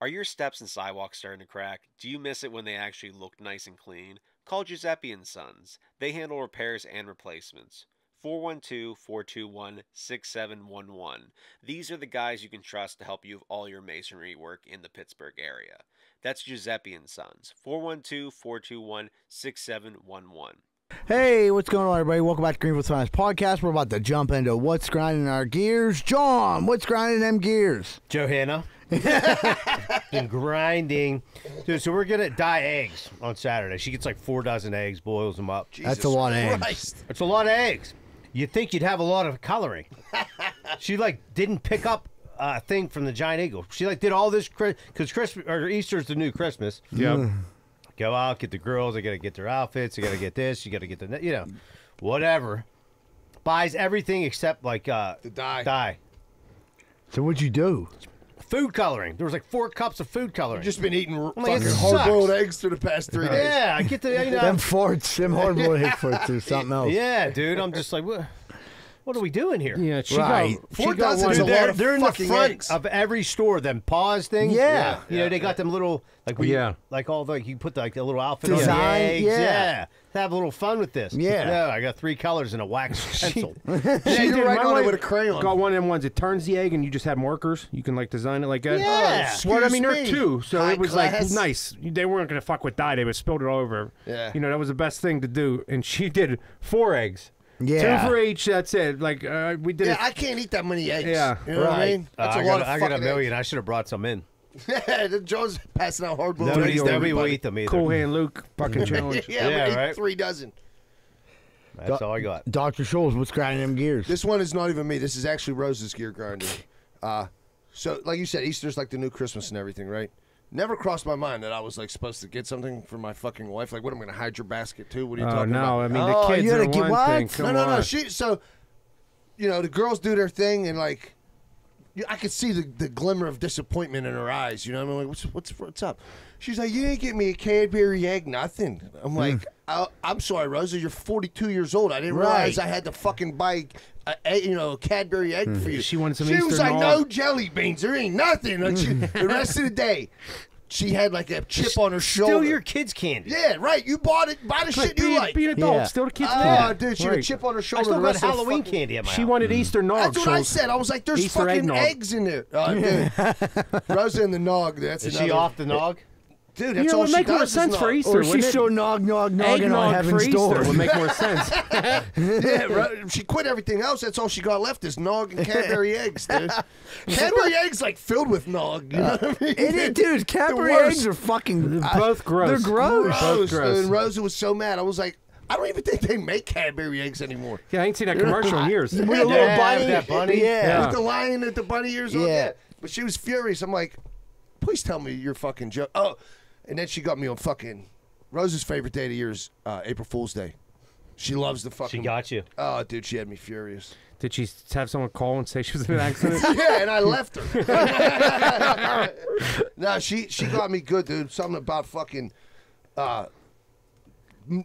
Are your steps and sidewalks starting to crack? Do you miss it when they actually look nice and clean? Call Giuseppe & Sons. They handle repairs and replacements. 412-421-6711. These are the guys you can trust to help you with all your masonry work in the Pittsburgh area. That's Giuseppe & Sons, 412-421-6711. Hey, what's going on, everybody? Welcome back to Greenfield's Finest Podcast. We're about to jump into what's grinding our gears. John, what's grinding them gears? Johanna. Been grinding. Dude, so we're going to dye eggs on Saturday. She gets like 4 dozen eggs, boils them up. Jesus That's a lot of Christ. Eggs. That's a lot of eggs. You'd think you'd have a lot of coloring. She, like, didn't pick up a thing from the giant eagle. She, like, did all this, because Christmas, or Easter's the new Christmas. Yeah. Go out, get the girls, I got to get their outfits, I got to get this, you got to get the, you know, whatever. Buys everything except, like, the dye. So what'd you do? Food coloring. There was like 4 cups of food coloring. You've just been eating fucking hard-boiled eggs for the past 3 days. Yeah, I get the, you know. Them hard-boiled egg farts or something else. Yeah, dude. I'm just like, what are we doing here? Yeah, she right. Got 4 dozen. They're in the front eggs. Of every store. Them paws things. Yeah. You know, they got them little, like, like all the, you put like a little outfit design, on the eggs. Yeah. Have a little fun with this. Yeah. No, I got 3 colors and a wax pencil. You're right on it with a crayon. Got one of them ones that turns the egg and you just have markers. You can like design it like that. Yeah. Well, I mean, there are 2, so it was like nice. They weren't going to fuck with dye. They would spilled it all over. Yeah. You know, that was the best thing to do. And she did 4 eggs. Yeah. 2 for each, that's it. Like, we did I can't eat that many eggs. Yeah. You know what I mean? That's a lot of fucking eggs. I got 1 million. I should have brought some in. Yeah, Joe's passing out hard-boiled eggs. Nobody will eat them either. Cool Hand Luke fucking challenge. Yeah, right? 3 dozen. That's all I got. Dr. Scholes, what's grinding them gears? This one is not even me. This is actually Rose's gear grinding. So, like you said, Easter's like the new Christmas and everything, right? Never crossed my mind that I was like supposed to get something for my fucking wife. Like, what, I'm going to hide your basket too? What are you talking about? No, I mean, the kids are one thing. No. So, you know, the girls do their thing and like, I could see the glimmer of disappointment in her eyes. You know what I mean? Like, what's up? She's like, you didn't get me a Cadbury egg, nothing. I'm like, I'm sorry, Rosa, you're 42 years old. I didn't realize I had to fucking buy a Cadbury egg for you. She wanted some Easter. She was like, no jelly beans. There ain't nothing. Like the rest of the day, she had like a chip on her shoulder. Steal your kids' candy. Yeah, right. You bought it. Buy the shit you like. Be an adult. Yeah. Steal the kids' candy. Dude, she had a chip on her shoulder. I still got Halloween candy at my house. She wanted Easter nog. That's what I said. I was like, there's Easter fucking eggs in there. Rosa and the nog. That's Is she off the nog? Dude, that's all she does. It would make more sense for Easter. Or she's so nog and all heaven's door. It would make more sense. Yeah, right. She quit everything else. That's all she got left is nog and Cadbury eggs, dude. Cadbury eggs, like, filled with nog. You know what I mean? Dude, Cadbury eggs are fucking... both gross. They're gross. Both gross. And Rosa was so mad. I was like... I don't even think they make Cadbury eggs anymore. Yeah, I ain't seen that commercial in years. With a little bunny. That bunny. Yeah. With the lion at the bunny ears on that. But she was furious. I'm like, please tell me you're fucking joking. Oh... And then she got me on fucking Rose's favorite day of the year is April Fool's Day. She loves the fucking. She got you. Oh, dude, she had me furious. Did she have someone call and say she was in an accident? Yeah, and I left her. No, she got me good, dude. Something about fucking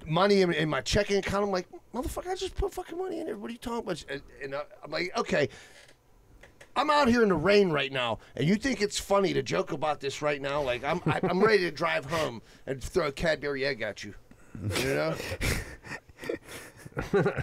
money in my checking account. I'm like, motherfucker, I just put fucking money in there. What are you talking about? And I'm like, okay. I'm out here in the rain right now, and you think it's funny to joke about this right now? Like, I'm ready to drive home and throw a Cadbury egg at you. You know?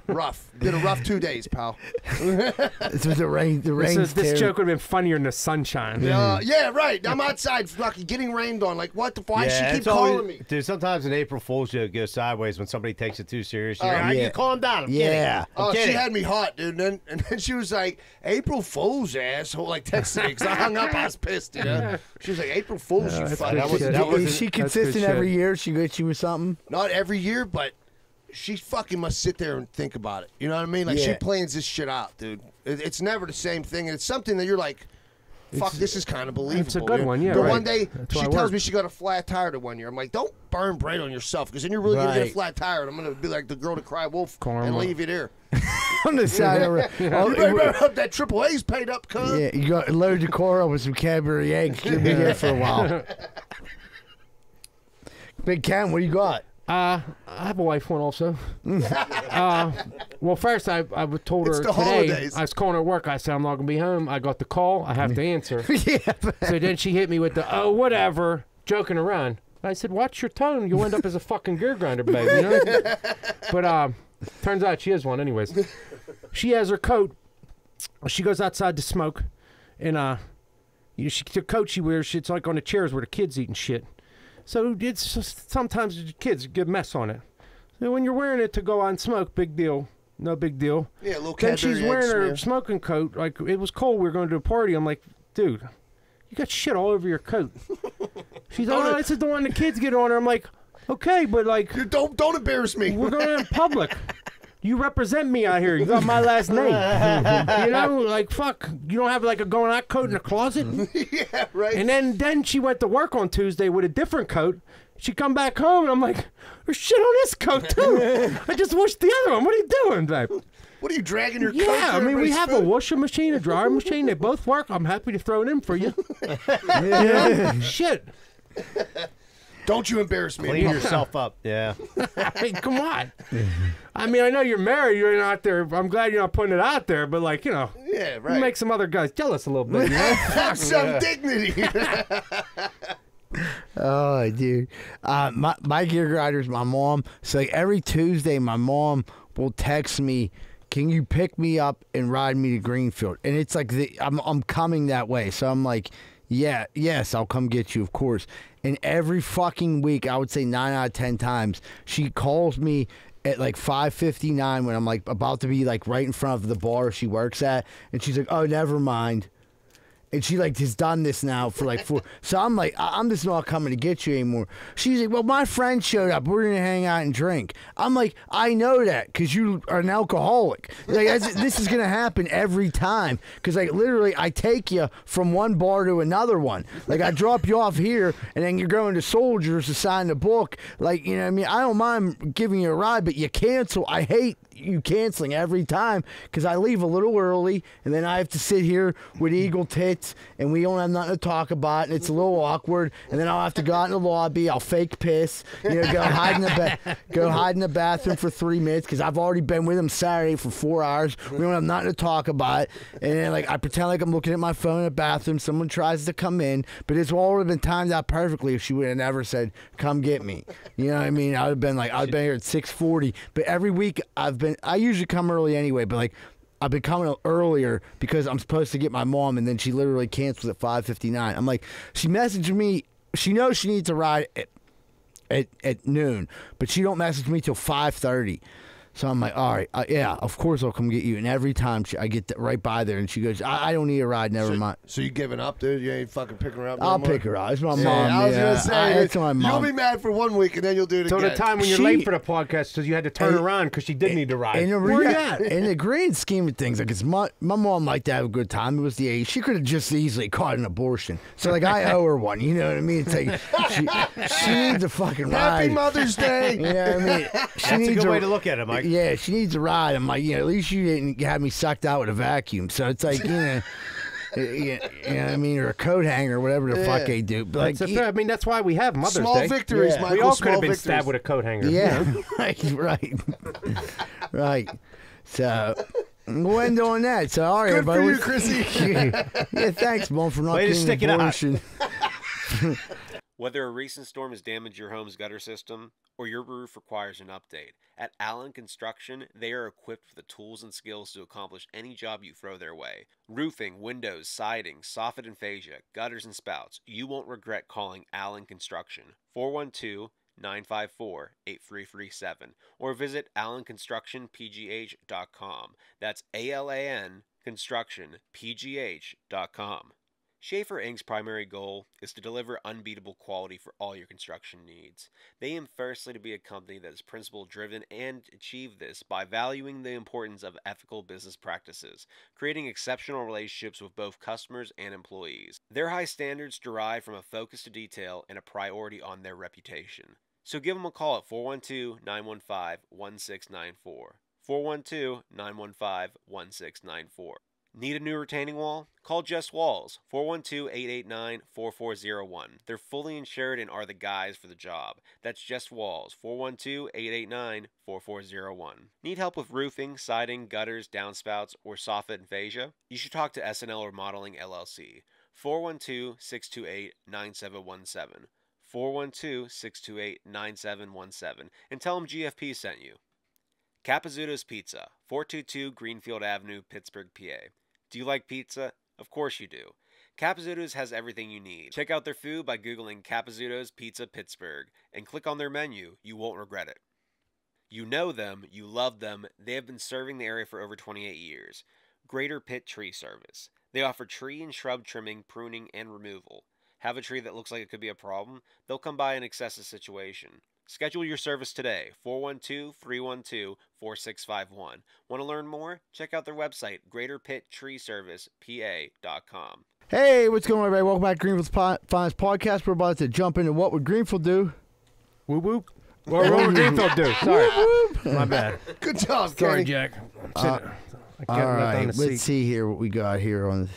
Rough. Been a rough 2 days, pal. This was the rain. This joke would have been funnier in the sunshine. Yeah, right. I'm outside fucking getting rained on. Like, what the fuck? She keep calling me. Dude, sometimes an April Fool's joke goes sideways when somebody takes it too seriously. You calm down. She had me hot, dude. And then she was like, April Fool's asshole. Like, texting me because I hung up. I was pissed, you know? She was like, April Fool's, you fuck. Is she consistent every year? She was something? Not every year, but... she fucking must sit there and think about it. You know what I mean? Like, she plans this shit out, dude. It's never the same thing. And it's something that you're like, fuck, this is kind of believable. It's a good one, yeah. But one day, she tells me she got a flat tire to 1 year. I'm like, don't burn bread on yourself, because then you're really going to get a flat tire, and I'm going to be like the girl to cry wolf and leave you there. On the side of the road. You better hope that Triple A's paid up, cuz. Yeah, you got load your car up with some Cadbury eggs. You'll be there for a while. Big Cam, what do you got? I have a wife one also. Well, first I told her today, holidays. I was calling her at work. I said, I'm not going to be home. I got the call. I have to answer. So then she hit me with the, oh, whatever, joking around. I said, watch your tone. You'll end up as a fucking gear grinder, baby. You know? But turns out she is one anyways. She has her coat. She goes outside to smoke. And you know, the coat she wears, it's like on the chairs where the kids eat and shit. So it's just, sometimes kids get mess on it. So when you're wearing it to go out and smoke, big deal. No big deal. Yeah, little cat. Then she's wearing her smoking coat. Like, it was cold. We were going to a party. I'm like, dude, you got shit all over your coat. She's like, oh, no, this is the one the kids get on her. I'm like, okay, but like. Don't embarrass me. We're going out in public. You represent me out here. You got my last name. You know, like, fuck. You don't have, like, a going out coat in a closet? Yeah, right. And then she went to work on Tuesday with a different coat. She come back home, and I'm like, there's shit on this coat, too. I just washed the other one. What are you doing, babe? What are you dragging your coat? Yeah, I mean, we have a washer machine, a dryer machine. They both work. I'm happy to throw it in for you. Yeah. Shit. Don't you embarrass me. Clean yourself up. Yeah. I mean, come on. I mean, I know you're married. You're not there. I'm glad you're not putting it out there, but, like, you know. Yeah, right. You make some other guys jealous a little bit. You know? Have some dignity. Oh, dude. My gear grinder is my mom. So, like, every Tuesday, my mom will text me, can you pick me up and ride me to Greenfield? And it's like, I'm coming that way. So I'm like, yeah, yes, I'll come get you, of course. And every fucking week, I would say 9 out of 10 times, she calls me at like 5:59 when I'm like about to be like right in front of the bar she works at, and she's like, "Oh, never mind," and she like has done this now for like 4. So I'm like, "I'm just not coming to get you anymore." She's like, "Well, my friend showed up. We're gonna hang out and drink." I'm like, "I know that because you are an alcoholic. Like this is gonna happen every time because like literally, I take you from one bar to another one. Like I drop you off here, and then you're going to Soldiers to sign the book. Like you know what I mean? I don't mind giving you a ride, but you cancel. I hate you canceling every time because I leave a little early, and then I have to sit here with Eagle Tits, and we don't have nothing to talk about, and it's a little awkward. And then I'll have to go out in the lobby. I'll fake piss, you know, go hide in the bathroom for 3 minutes because I've already been with him Saturday for 4 hours. We don't have nothing to talk about, and then like I pretend like I'm looking at my phone in the bathroom. Someone tries to come in, but it's all would have been timed out perfectly if she would have never said, "Come get me." You know what I mean? I would have been like, I've been here at 6:40, but every week I've been. I usually come early anyway, but like I've been coming earlier because I'm supposed to get my mom, and then she literally cancels at 5:59. I'm like, she messaged me. She knows she needs a ride at noon, but she don't message me till 5:30. So I'm like, all right, yeah, of course I'll come get you. And every time I get right by there, and she goes, I don't need a ride, never mind. So you giving up, dude? You ain't fucking picking her up no more? I'll pick her up. It's my mom. I was going to say, it's my mom. You'll be mad for 1 week, and then you'll do it again. So the time when you're late for the podcast, so you had to turn around because she did need to ride. In the grand scheme of things, like it's my mom liked to have a good time. It was the age. She could have just easily caught an abortion. So, like, I owe her one. You know what I mean? It's like, she needs a fucking ride. Happy Mother's Day. You know what I mean? That's a good way to look at it, Mike. Yeah, she needs a ride. I'm like, you know, at least you didn't have me sucked out with a vacuum. So it's like, you know, you know what I mean, or a coat hanger, whatever the fuck they do. But like, I mean, that's why we have Mother's Day. Small victories, Michael. We all could have been stabbed with a coat hanger. Yeah, you know? right. So we'll end on that. So all right, everybody. Good for you, Chrissy. Yeah, thanks, Mom, for not getting an abortion. Whether a recent storm has damaged your home's gutter system or your roof requires an update, at Allen Construction, they are equipped with the tools and skills to accomplish any job you throw their way. Roofing, windows, siding, soffit and fascia, gutters and spouts, you won't regret calling Allen Construction. 412-954-8337 or visit allenconstructionpgh.com. That's ALAN constructionpgh.com. Schaefer Inc.'s primary goal is to deliver unbeatable quality for all your construction needs. They aim firstly to be a company that is principle-driven and achieve this by valuing the importance of ethical business practices, creating exceptional relationships with both customers and employees. Their high standards derive from a focus to detail and a priority on their reputation. So give them a call at 412-915-1694. 412-915-1694. Need a new retaining wall? Call Just Walls, 412-889-4401. They're fully insured and are the guys for the job. That's Just Walls, 412-889-4401. Need help with roofing, siding, gutters, downspouts, or soffit and fascia? You should talk to SNL Remodeling LLC, 412-628-9717. 412-628-9717. And tell them GFP sent you. Capizzuto's Pizza, 422 Greenfield Avenue, Pittsburgh, PA. Do you like pizza? Of course you do. Capizzuto's has everything you need. Check out their food by Googling Capizzuto's Pizza Pittsburgh and click on their menu. You won't regret it. You know them, you love them. They have been serving the area for over 28 years. Greater Pitt Tree Service. They offer tree and shrub trimming, pruning, and removal. Have a tree that looks like it could be a problem? They'll come by and assess the situation. Schedule your service today, 412-312-4651. Want to learn more? Check out their website, GreaterPittTreeServicePA.com. Hey, what's going on, everybody? Welcome back to Greenfield's Finest Podcast. We're about to jump into What Would Greenfield Do? Whoop, whoop. What would Greenfield do? Sorry. Whoop, whoop. My bad. Good job, Kenny. Sorry, Jack. All right, let's see here what we got here on this.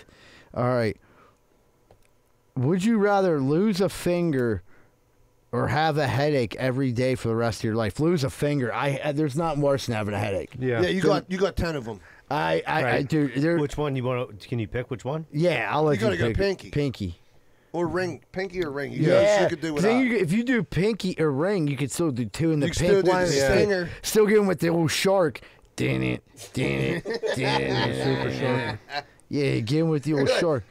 All right. Would you rather lose a finger or have a headache every day for the rest of your life? Lose a finger. There's nothing worse than having a headache. Yeah, you got 10 of them. I do. Which one you want? Can you pick which one? Yeah, I'll let you. You gotta pick. Go pinky. Pinky. Or ring. Pinky or ring. Yeah. You could do without. If you do pinky or ring, you could still do two in the pink one. Stinger. Still get them with the old shark. Did it. Super shark. Yeah, get him with the old shark.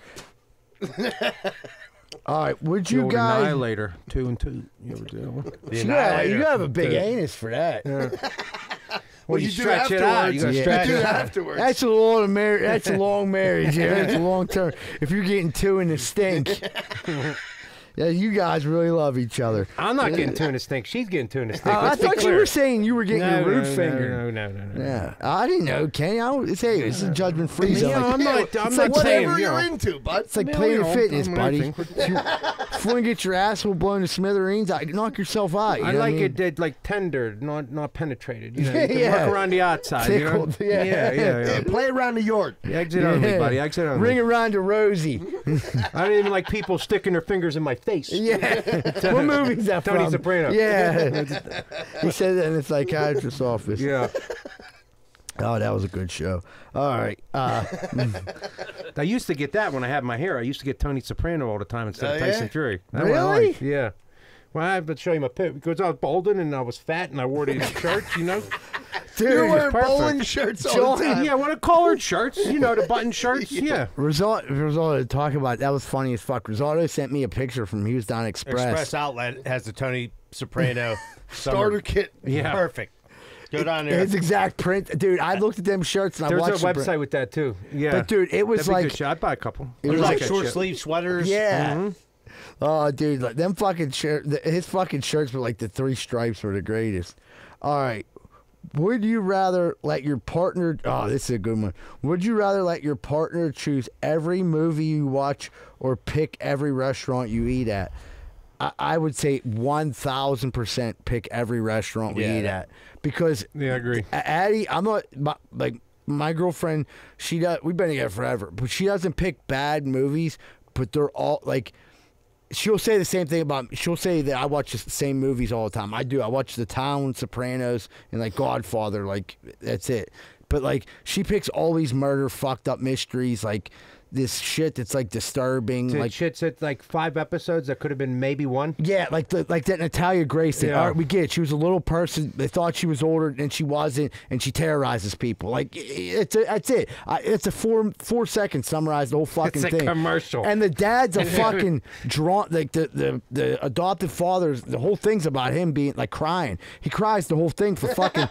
All right, would you guys... Annihilator, 2 and 2. You ever do one? Yeah, you gotta have a big anus for that. Yeah. Well, you stretch it out. You gotta stretch it afterwards. That's a long marriage. That's a long marriage. Yeah, that's a long term. If you're getting two in the stink, yeah, you guys really love each other. I'm not getting two in the stink. She's getting two in the stink. I thought you were saying you were getting your root finger. No. Yeah, I didn't know, Kenny. Hey, it's a judgment-free zone. I'm not saying whatever you're into, bud. It's like Planet Fitness, buddy. If you want to get your asshole blown to smithereens, knock yourself out. You know like it dead, like tender, not penetrated. You know, you can work around the outside. Tickled, you know? Yeah. Play around the yard. Exit only, buddy. Exit only. Ring around to Rosie. I don't even like people sticking their fingers in my face. Yeah. What movie's that from? Tony Soprano. Yeah. He said that in the psychiatrist's office. Yeah. Oh, that was a good show. All right. I used to get that when I had my hair. I used to get Tony Soprano all the time instead of Tyson Fury. That really? Yeah. Well, I have to show you my pit because I was balding and I was fat and I wore these shirts, you know. Dude, you're wearing bowling shirts all the time. Yeah, what a collared shirts. You know, the button shirts. Yeah. Rosado, talk about that was funny as fuck. Rosado sent me a picture from he was down at Express Outlet has the Tony Soprano starter kit. Yeah, perfect. Go down there. His exact print, dude. I looked at them shirts and I watched. There's a website with that too. Yeah, but dude, it was like I'd buy a couple. It was like short sleeve sweaters. Yeah. Mm-hmm. Oh, dude, like them fucking shirts. His fucking shirts were like the three stripes were the greatest. All right. Would you rather let your partner... Oh, this is a good one. Would you rather let your partner choose every movie you watch or pick every restaurant you eat at? I would say 1,000% pick every restaurant we eat at. Because... Yeah, I agree. Addie, I'm not... My girlfriend, she does... We've been together forever, but she doesn't pick bad movies, but they're all... She'll say the same thing about me. She'll say that I watch the same movies all the time. I do. I watch The Town, Sopranos, and, Godfather. That's it. But, she picks all these murder, fucked-up mysteries, this shit that's, disturbing. So shit's at, 5 episodes that could have been maybe 1? Yeah, that Natalia Grace thing. Yeah. All right, we get it. She was a little person. They thought she was older, and she wasn't, and she terrorizes people. That's it. It's a four-second summarized whole fucking thing. It's a commercial. And the dad's a fucking drawn, the adopted father's, the whole thing's about him being, crying. He cries the whole thing for fucking,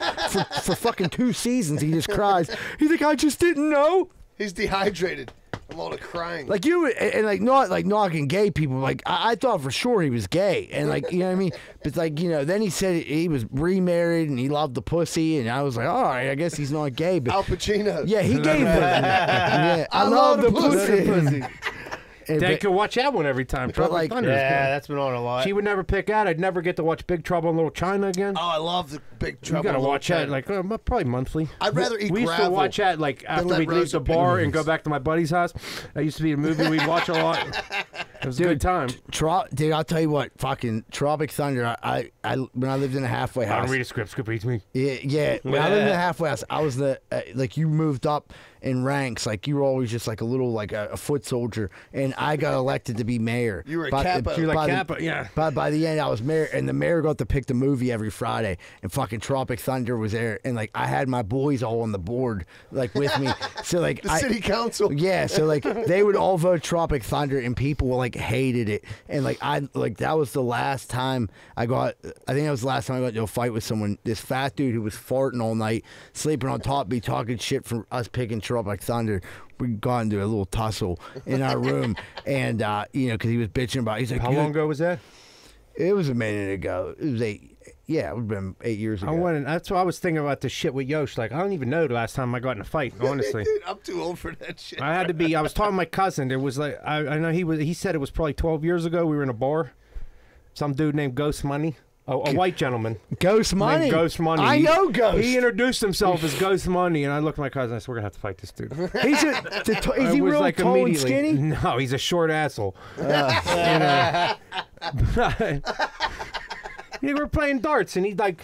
for fucking 2 seasons. He just cries. He's like, I just didn't know. He's dehydrated. I'm all crying. Like you and like not like knocking gay people. Like I thought for sure he was gay, and like you know what I mean. But like you know, then he said he was remarried and he loved the pussy, and I was like, all right, I guess he's not gay. But Al Pacino. Yeah, he gave yeah, I love the pussy. Dad could watch that one every time. Trouble like, Thunder. Yeah, that's been on a lot. She would never pick out. I'd never get to watch Big Trouble in Little China again. Oh, I love the Big Trouble. You gotta watch that like probably monthly. I'd rather eat. We used to watch that like after we'd leave the bar and go back to my buddy's house. That used to be a movie we'd watch a lot. It was a good time. Dude, I'll tell you what, fucking Tropic Thunder. I when I lived in a halfway house. I don't read a script. Script reads me. Yeah, yeah. When I lived in a halfway house, I was the like you moved up in ranks, like you were always just like a little like a foot soldier, and I got elected to be mayor. You were a Kappa. You were like Kappa, yeah. By the end, I was mayor, and the mayor got to pick the movie every Friday, and fucking Tropic Thunder was there, and like I had my boys all on the board, like with me. So like the city council, yeah. So like they would all vote Tropic Thunder, and people like hated it, and like I like that was the last time I got. I think that was the last time I got into a fight with someone. This fat dude who was farting all night, sleeping on top, be talking shit from us picking Tropic Thunder. We got into a little tussle in our room, and you know, because he was bitching about it. He's like, how long ago was that? It was a minute ago. It was 8. Yeah, it would have been 8 years ago. That's what I was thinking about the shit with Yosh. Like, I don't even know the last time I got in a fight, honestly. Dude, I'm too old for that shit. I had to be. I was talking to my cousin. It was like, I know he was. He said it was probably 12 years ago. We were in a bar. Some dude named Ghost Money. Oh, a white gentleman. Ghost Money. Ghost Money. I know Ghost. He introduced himself as Ghost Money, and I looked at my cousin. I said, "We're gonna have to fight this dude." Is he real like tall and skinny? No, he's a short asshole. Yeah, we're playing darts, and he like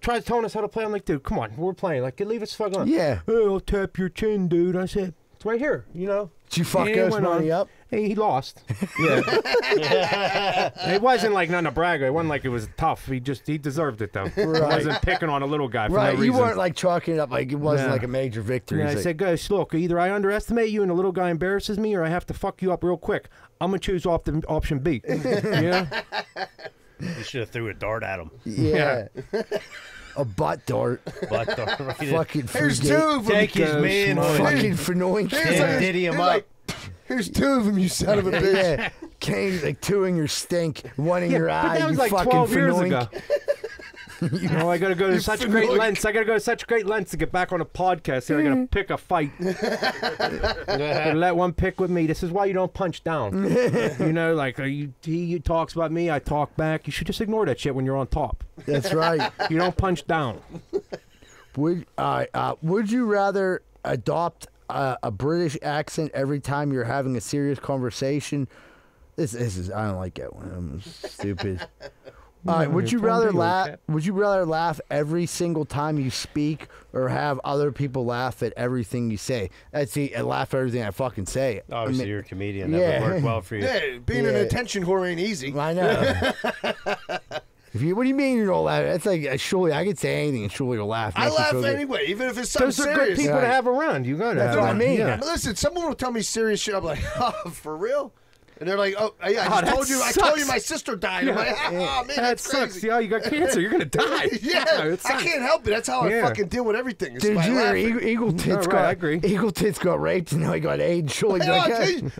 tries telling us how to play. I'm like, dude, come on, we're playing. Like, leave us fuck on. Yeah. Hey, I'll tap your chin, dude. I said, it's right here. You know. Did you fuck Ghost Money up? He lost. Yeah. It wasn't like nothing to brag. It wasn't like it was tough. He deserved it though. Right. I wasn't picking on a little guy for no reason. You weren't like chalking it up like it wasn't like a major victory. Yeah, I said, guys, look, either I underestimate you and a little guy embarrasses me, or I have to fuck you up real quick. I'm gonna choose option B. Yeah. You should have threw a dart at him. Yeah. A butt dart. Butt dart. Right. Fucking here's two of them. Take his man. Fucking Fenoy. Diddy him up. Here's two of them, you son of a bitch. Yeah. Kane, like two in your stink, one in your eye. But that was like fucking 12 years ago. You know, I gotta go to such great lengths. I gotta go to such great lengths to get back on a podcast. Here, I gotta pick a fight. Let one pick with me. This is why you don't punch down. You know, like he talks about me, I talk back. You should just ignore that shit when you're on top. That's right. You don't punch down. Would you rather adopt a British accent every time you're having a serious conversation? This is I don't like that one. I'm stupid. All right, would you rather laugh every single time you speak, or have other people laugh at everything you say? I laugh at everything I fucking say. Obviously, you're a comedian. That would work well for you. Yeah, being an attention whore ain't easy. I know. What do you mean you don't laugh? It's like, surely I could say anything and surely you'll laugh. I laugh anyway, even if it's something serious. Those are good people to have around. You gotta have around. That's what I mean. Yeah. Listen, someone will tell me serious shit. I'm like, oh, for real? And they're like, oh, yeah, I told you my sister died. Yeah. I'm like, oh, man, that's sucks. Crazy. Yeah, you got cancer. You're going to die. Yeah, I can't help it. That's how I fucking deal with everything. Dude, Eagle Tits got raped, and now he got AIDS. Surely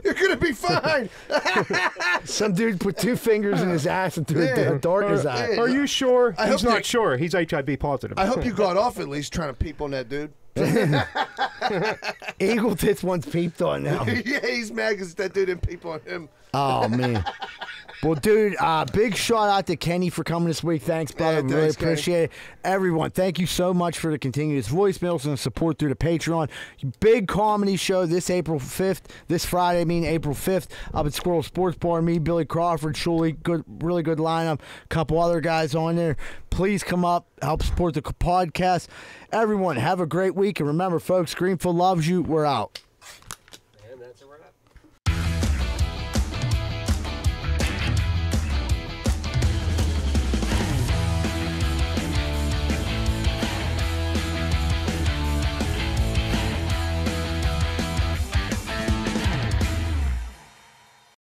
you're going to be fine. Some dude put 2 fingers in his ass and threw a dart in his eye. Are you sure? He's not sure. He's HIV positive. I hope you got off at least trying to peep on that dude. Eagle Tits once peeped on now. Yeah, he's mad because that dude didn't peep on him. Oh man. Well, dude, big shout out to Kenny for coming this week. Thanks, brother. Yeah, really appreciate it. Everyone, thank you so much for the continuous voicemails and support through the Patreon. Big comedy show this Friday, April 5th, up at Squirrel Sports Bar. Me, Billy Crawford, Shuley, really good lineup. A couple other guys on there. Please come up, help support the podcast. Everyone, have a great week. And remember, folks, Greenfield loves you. We're out.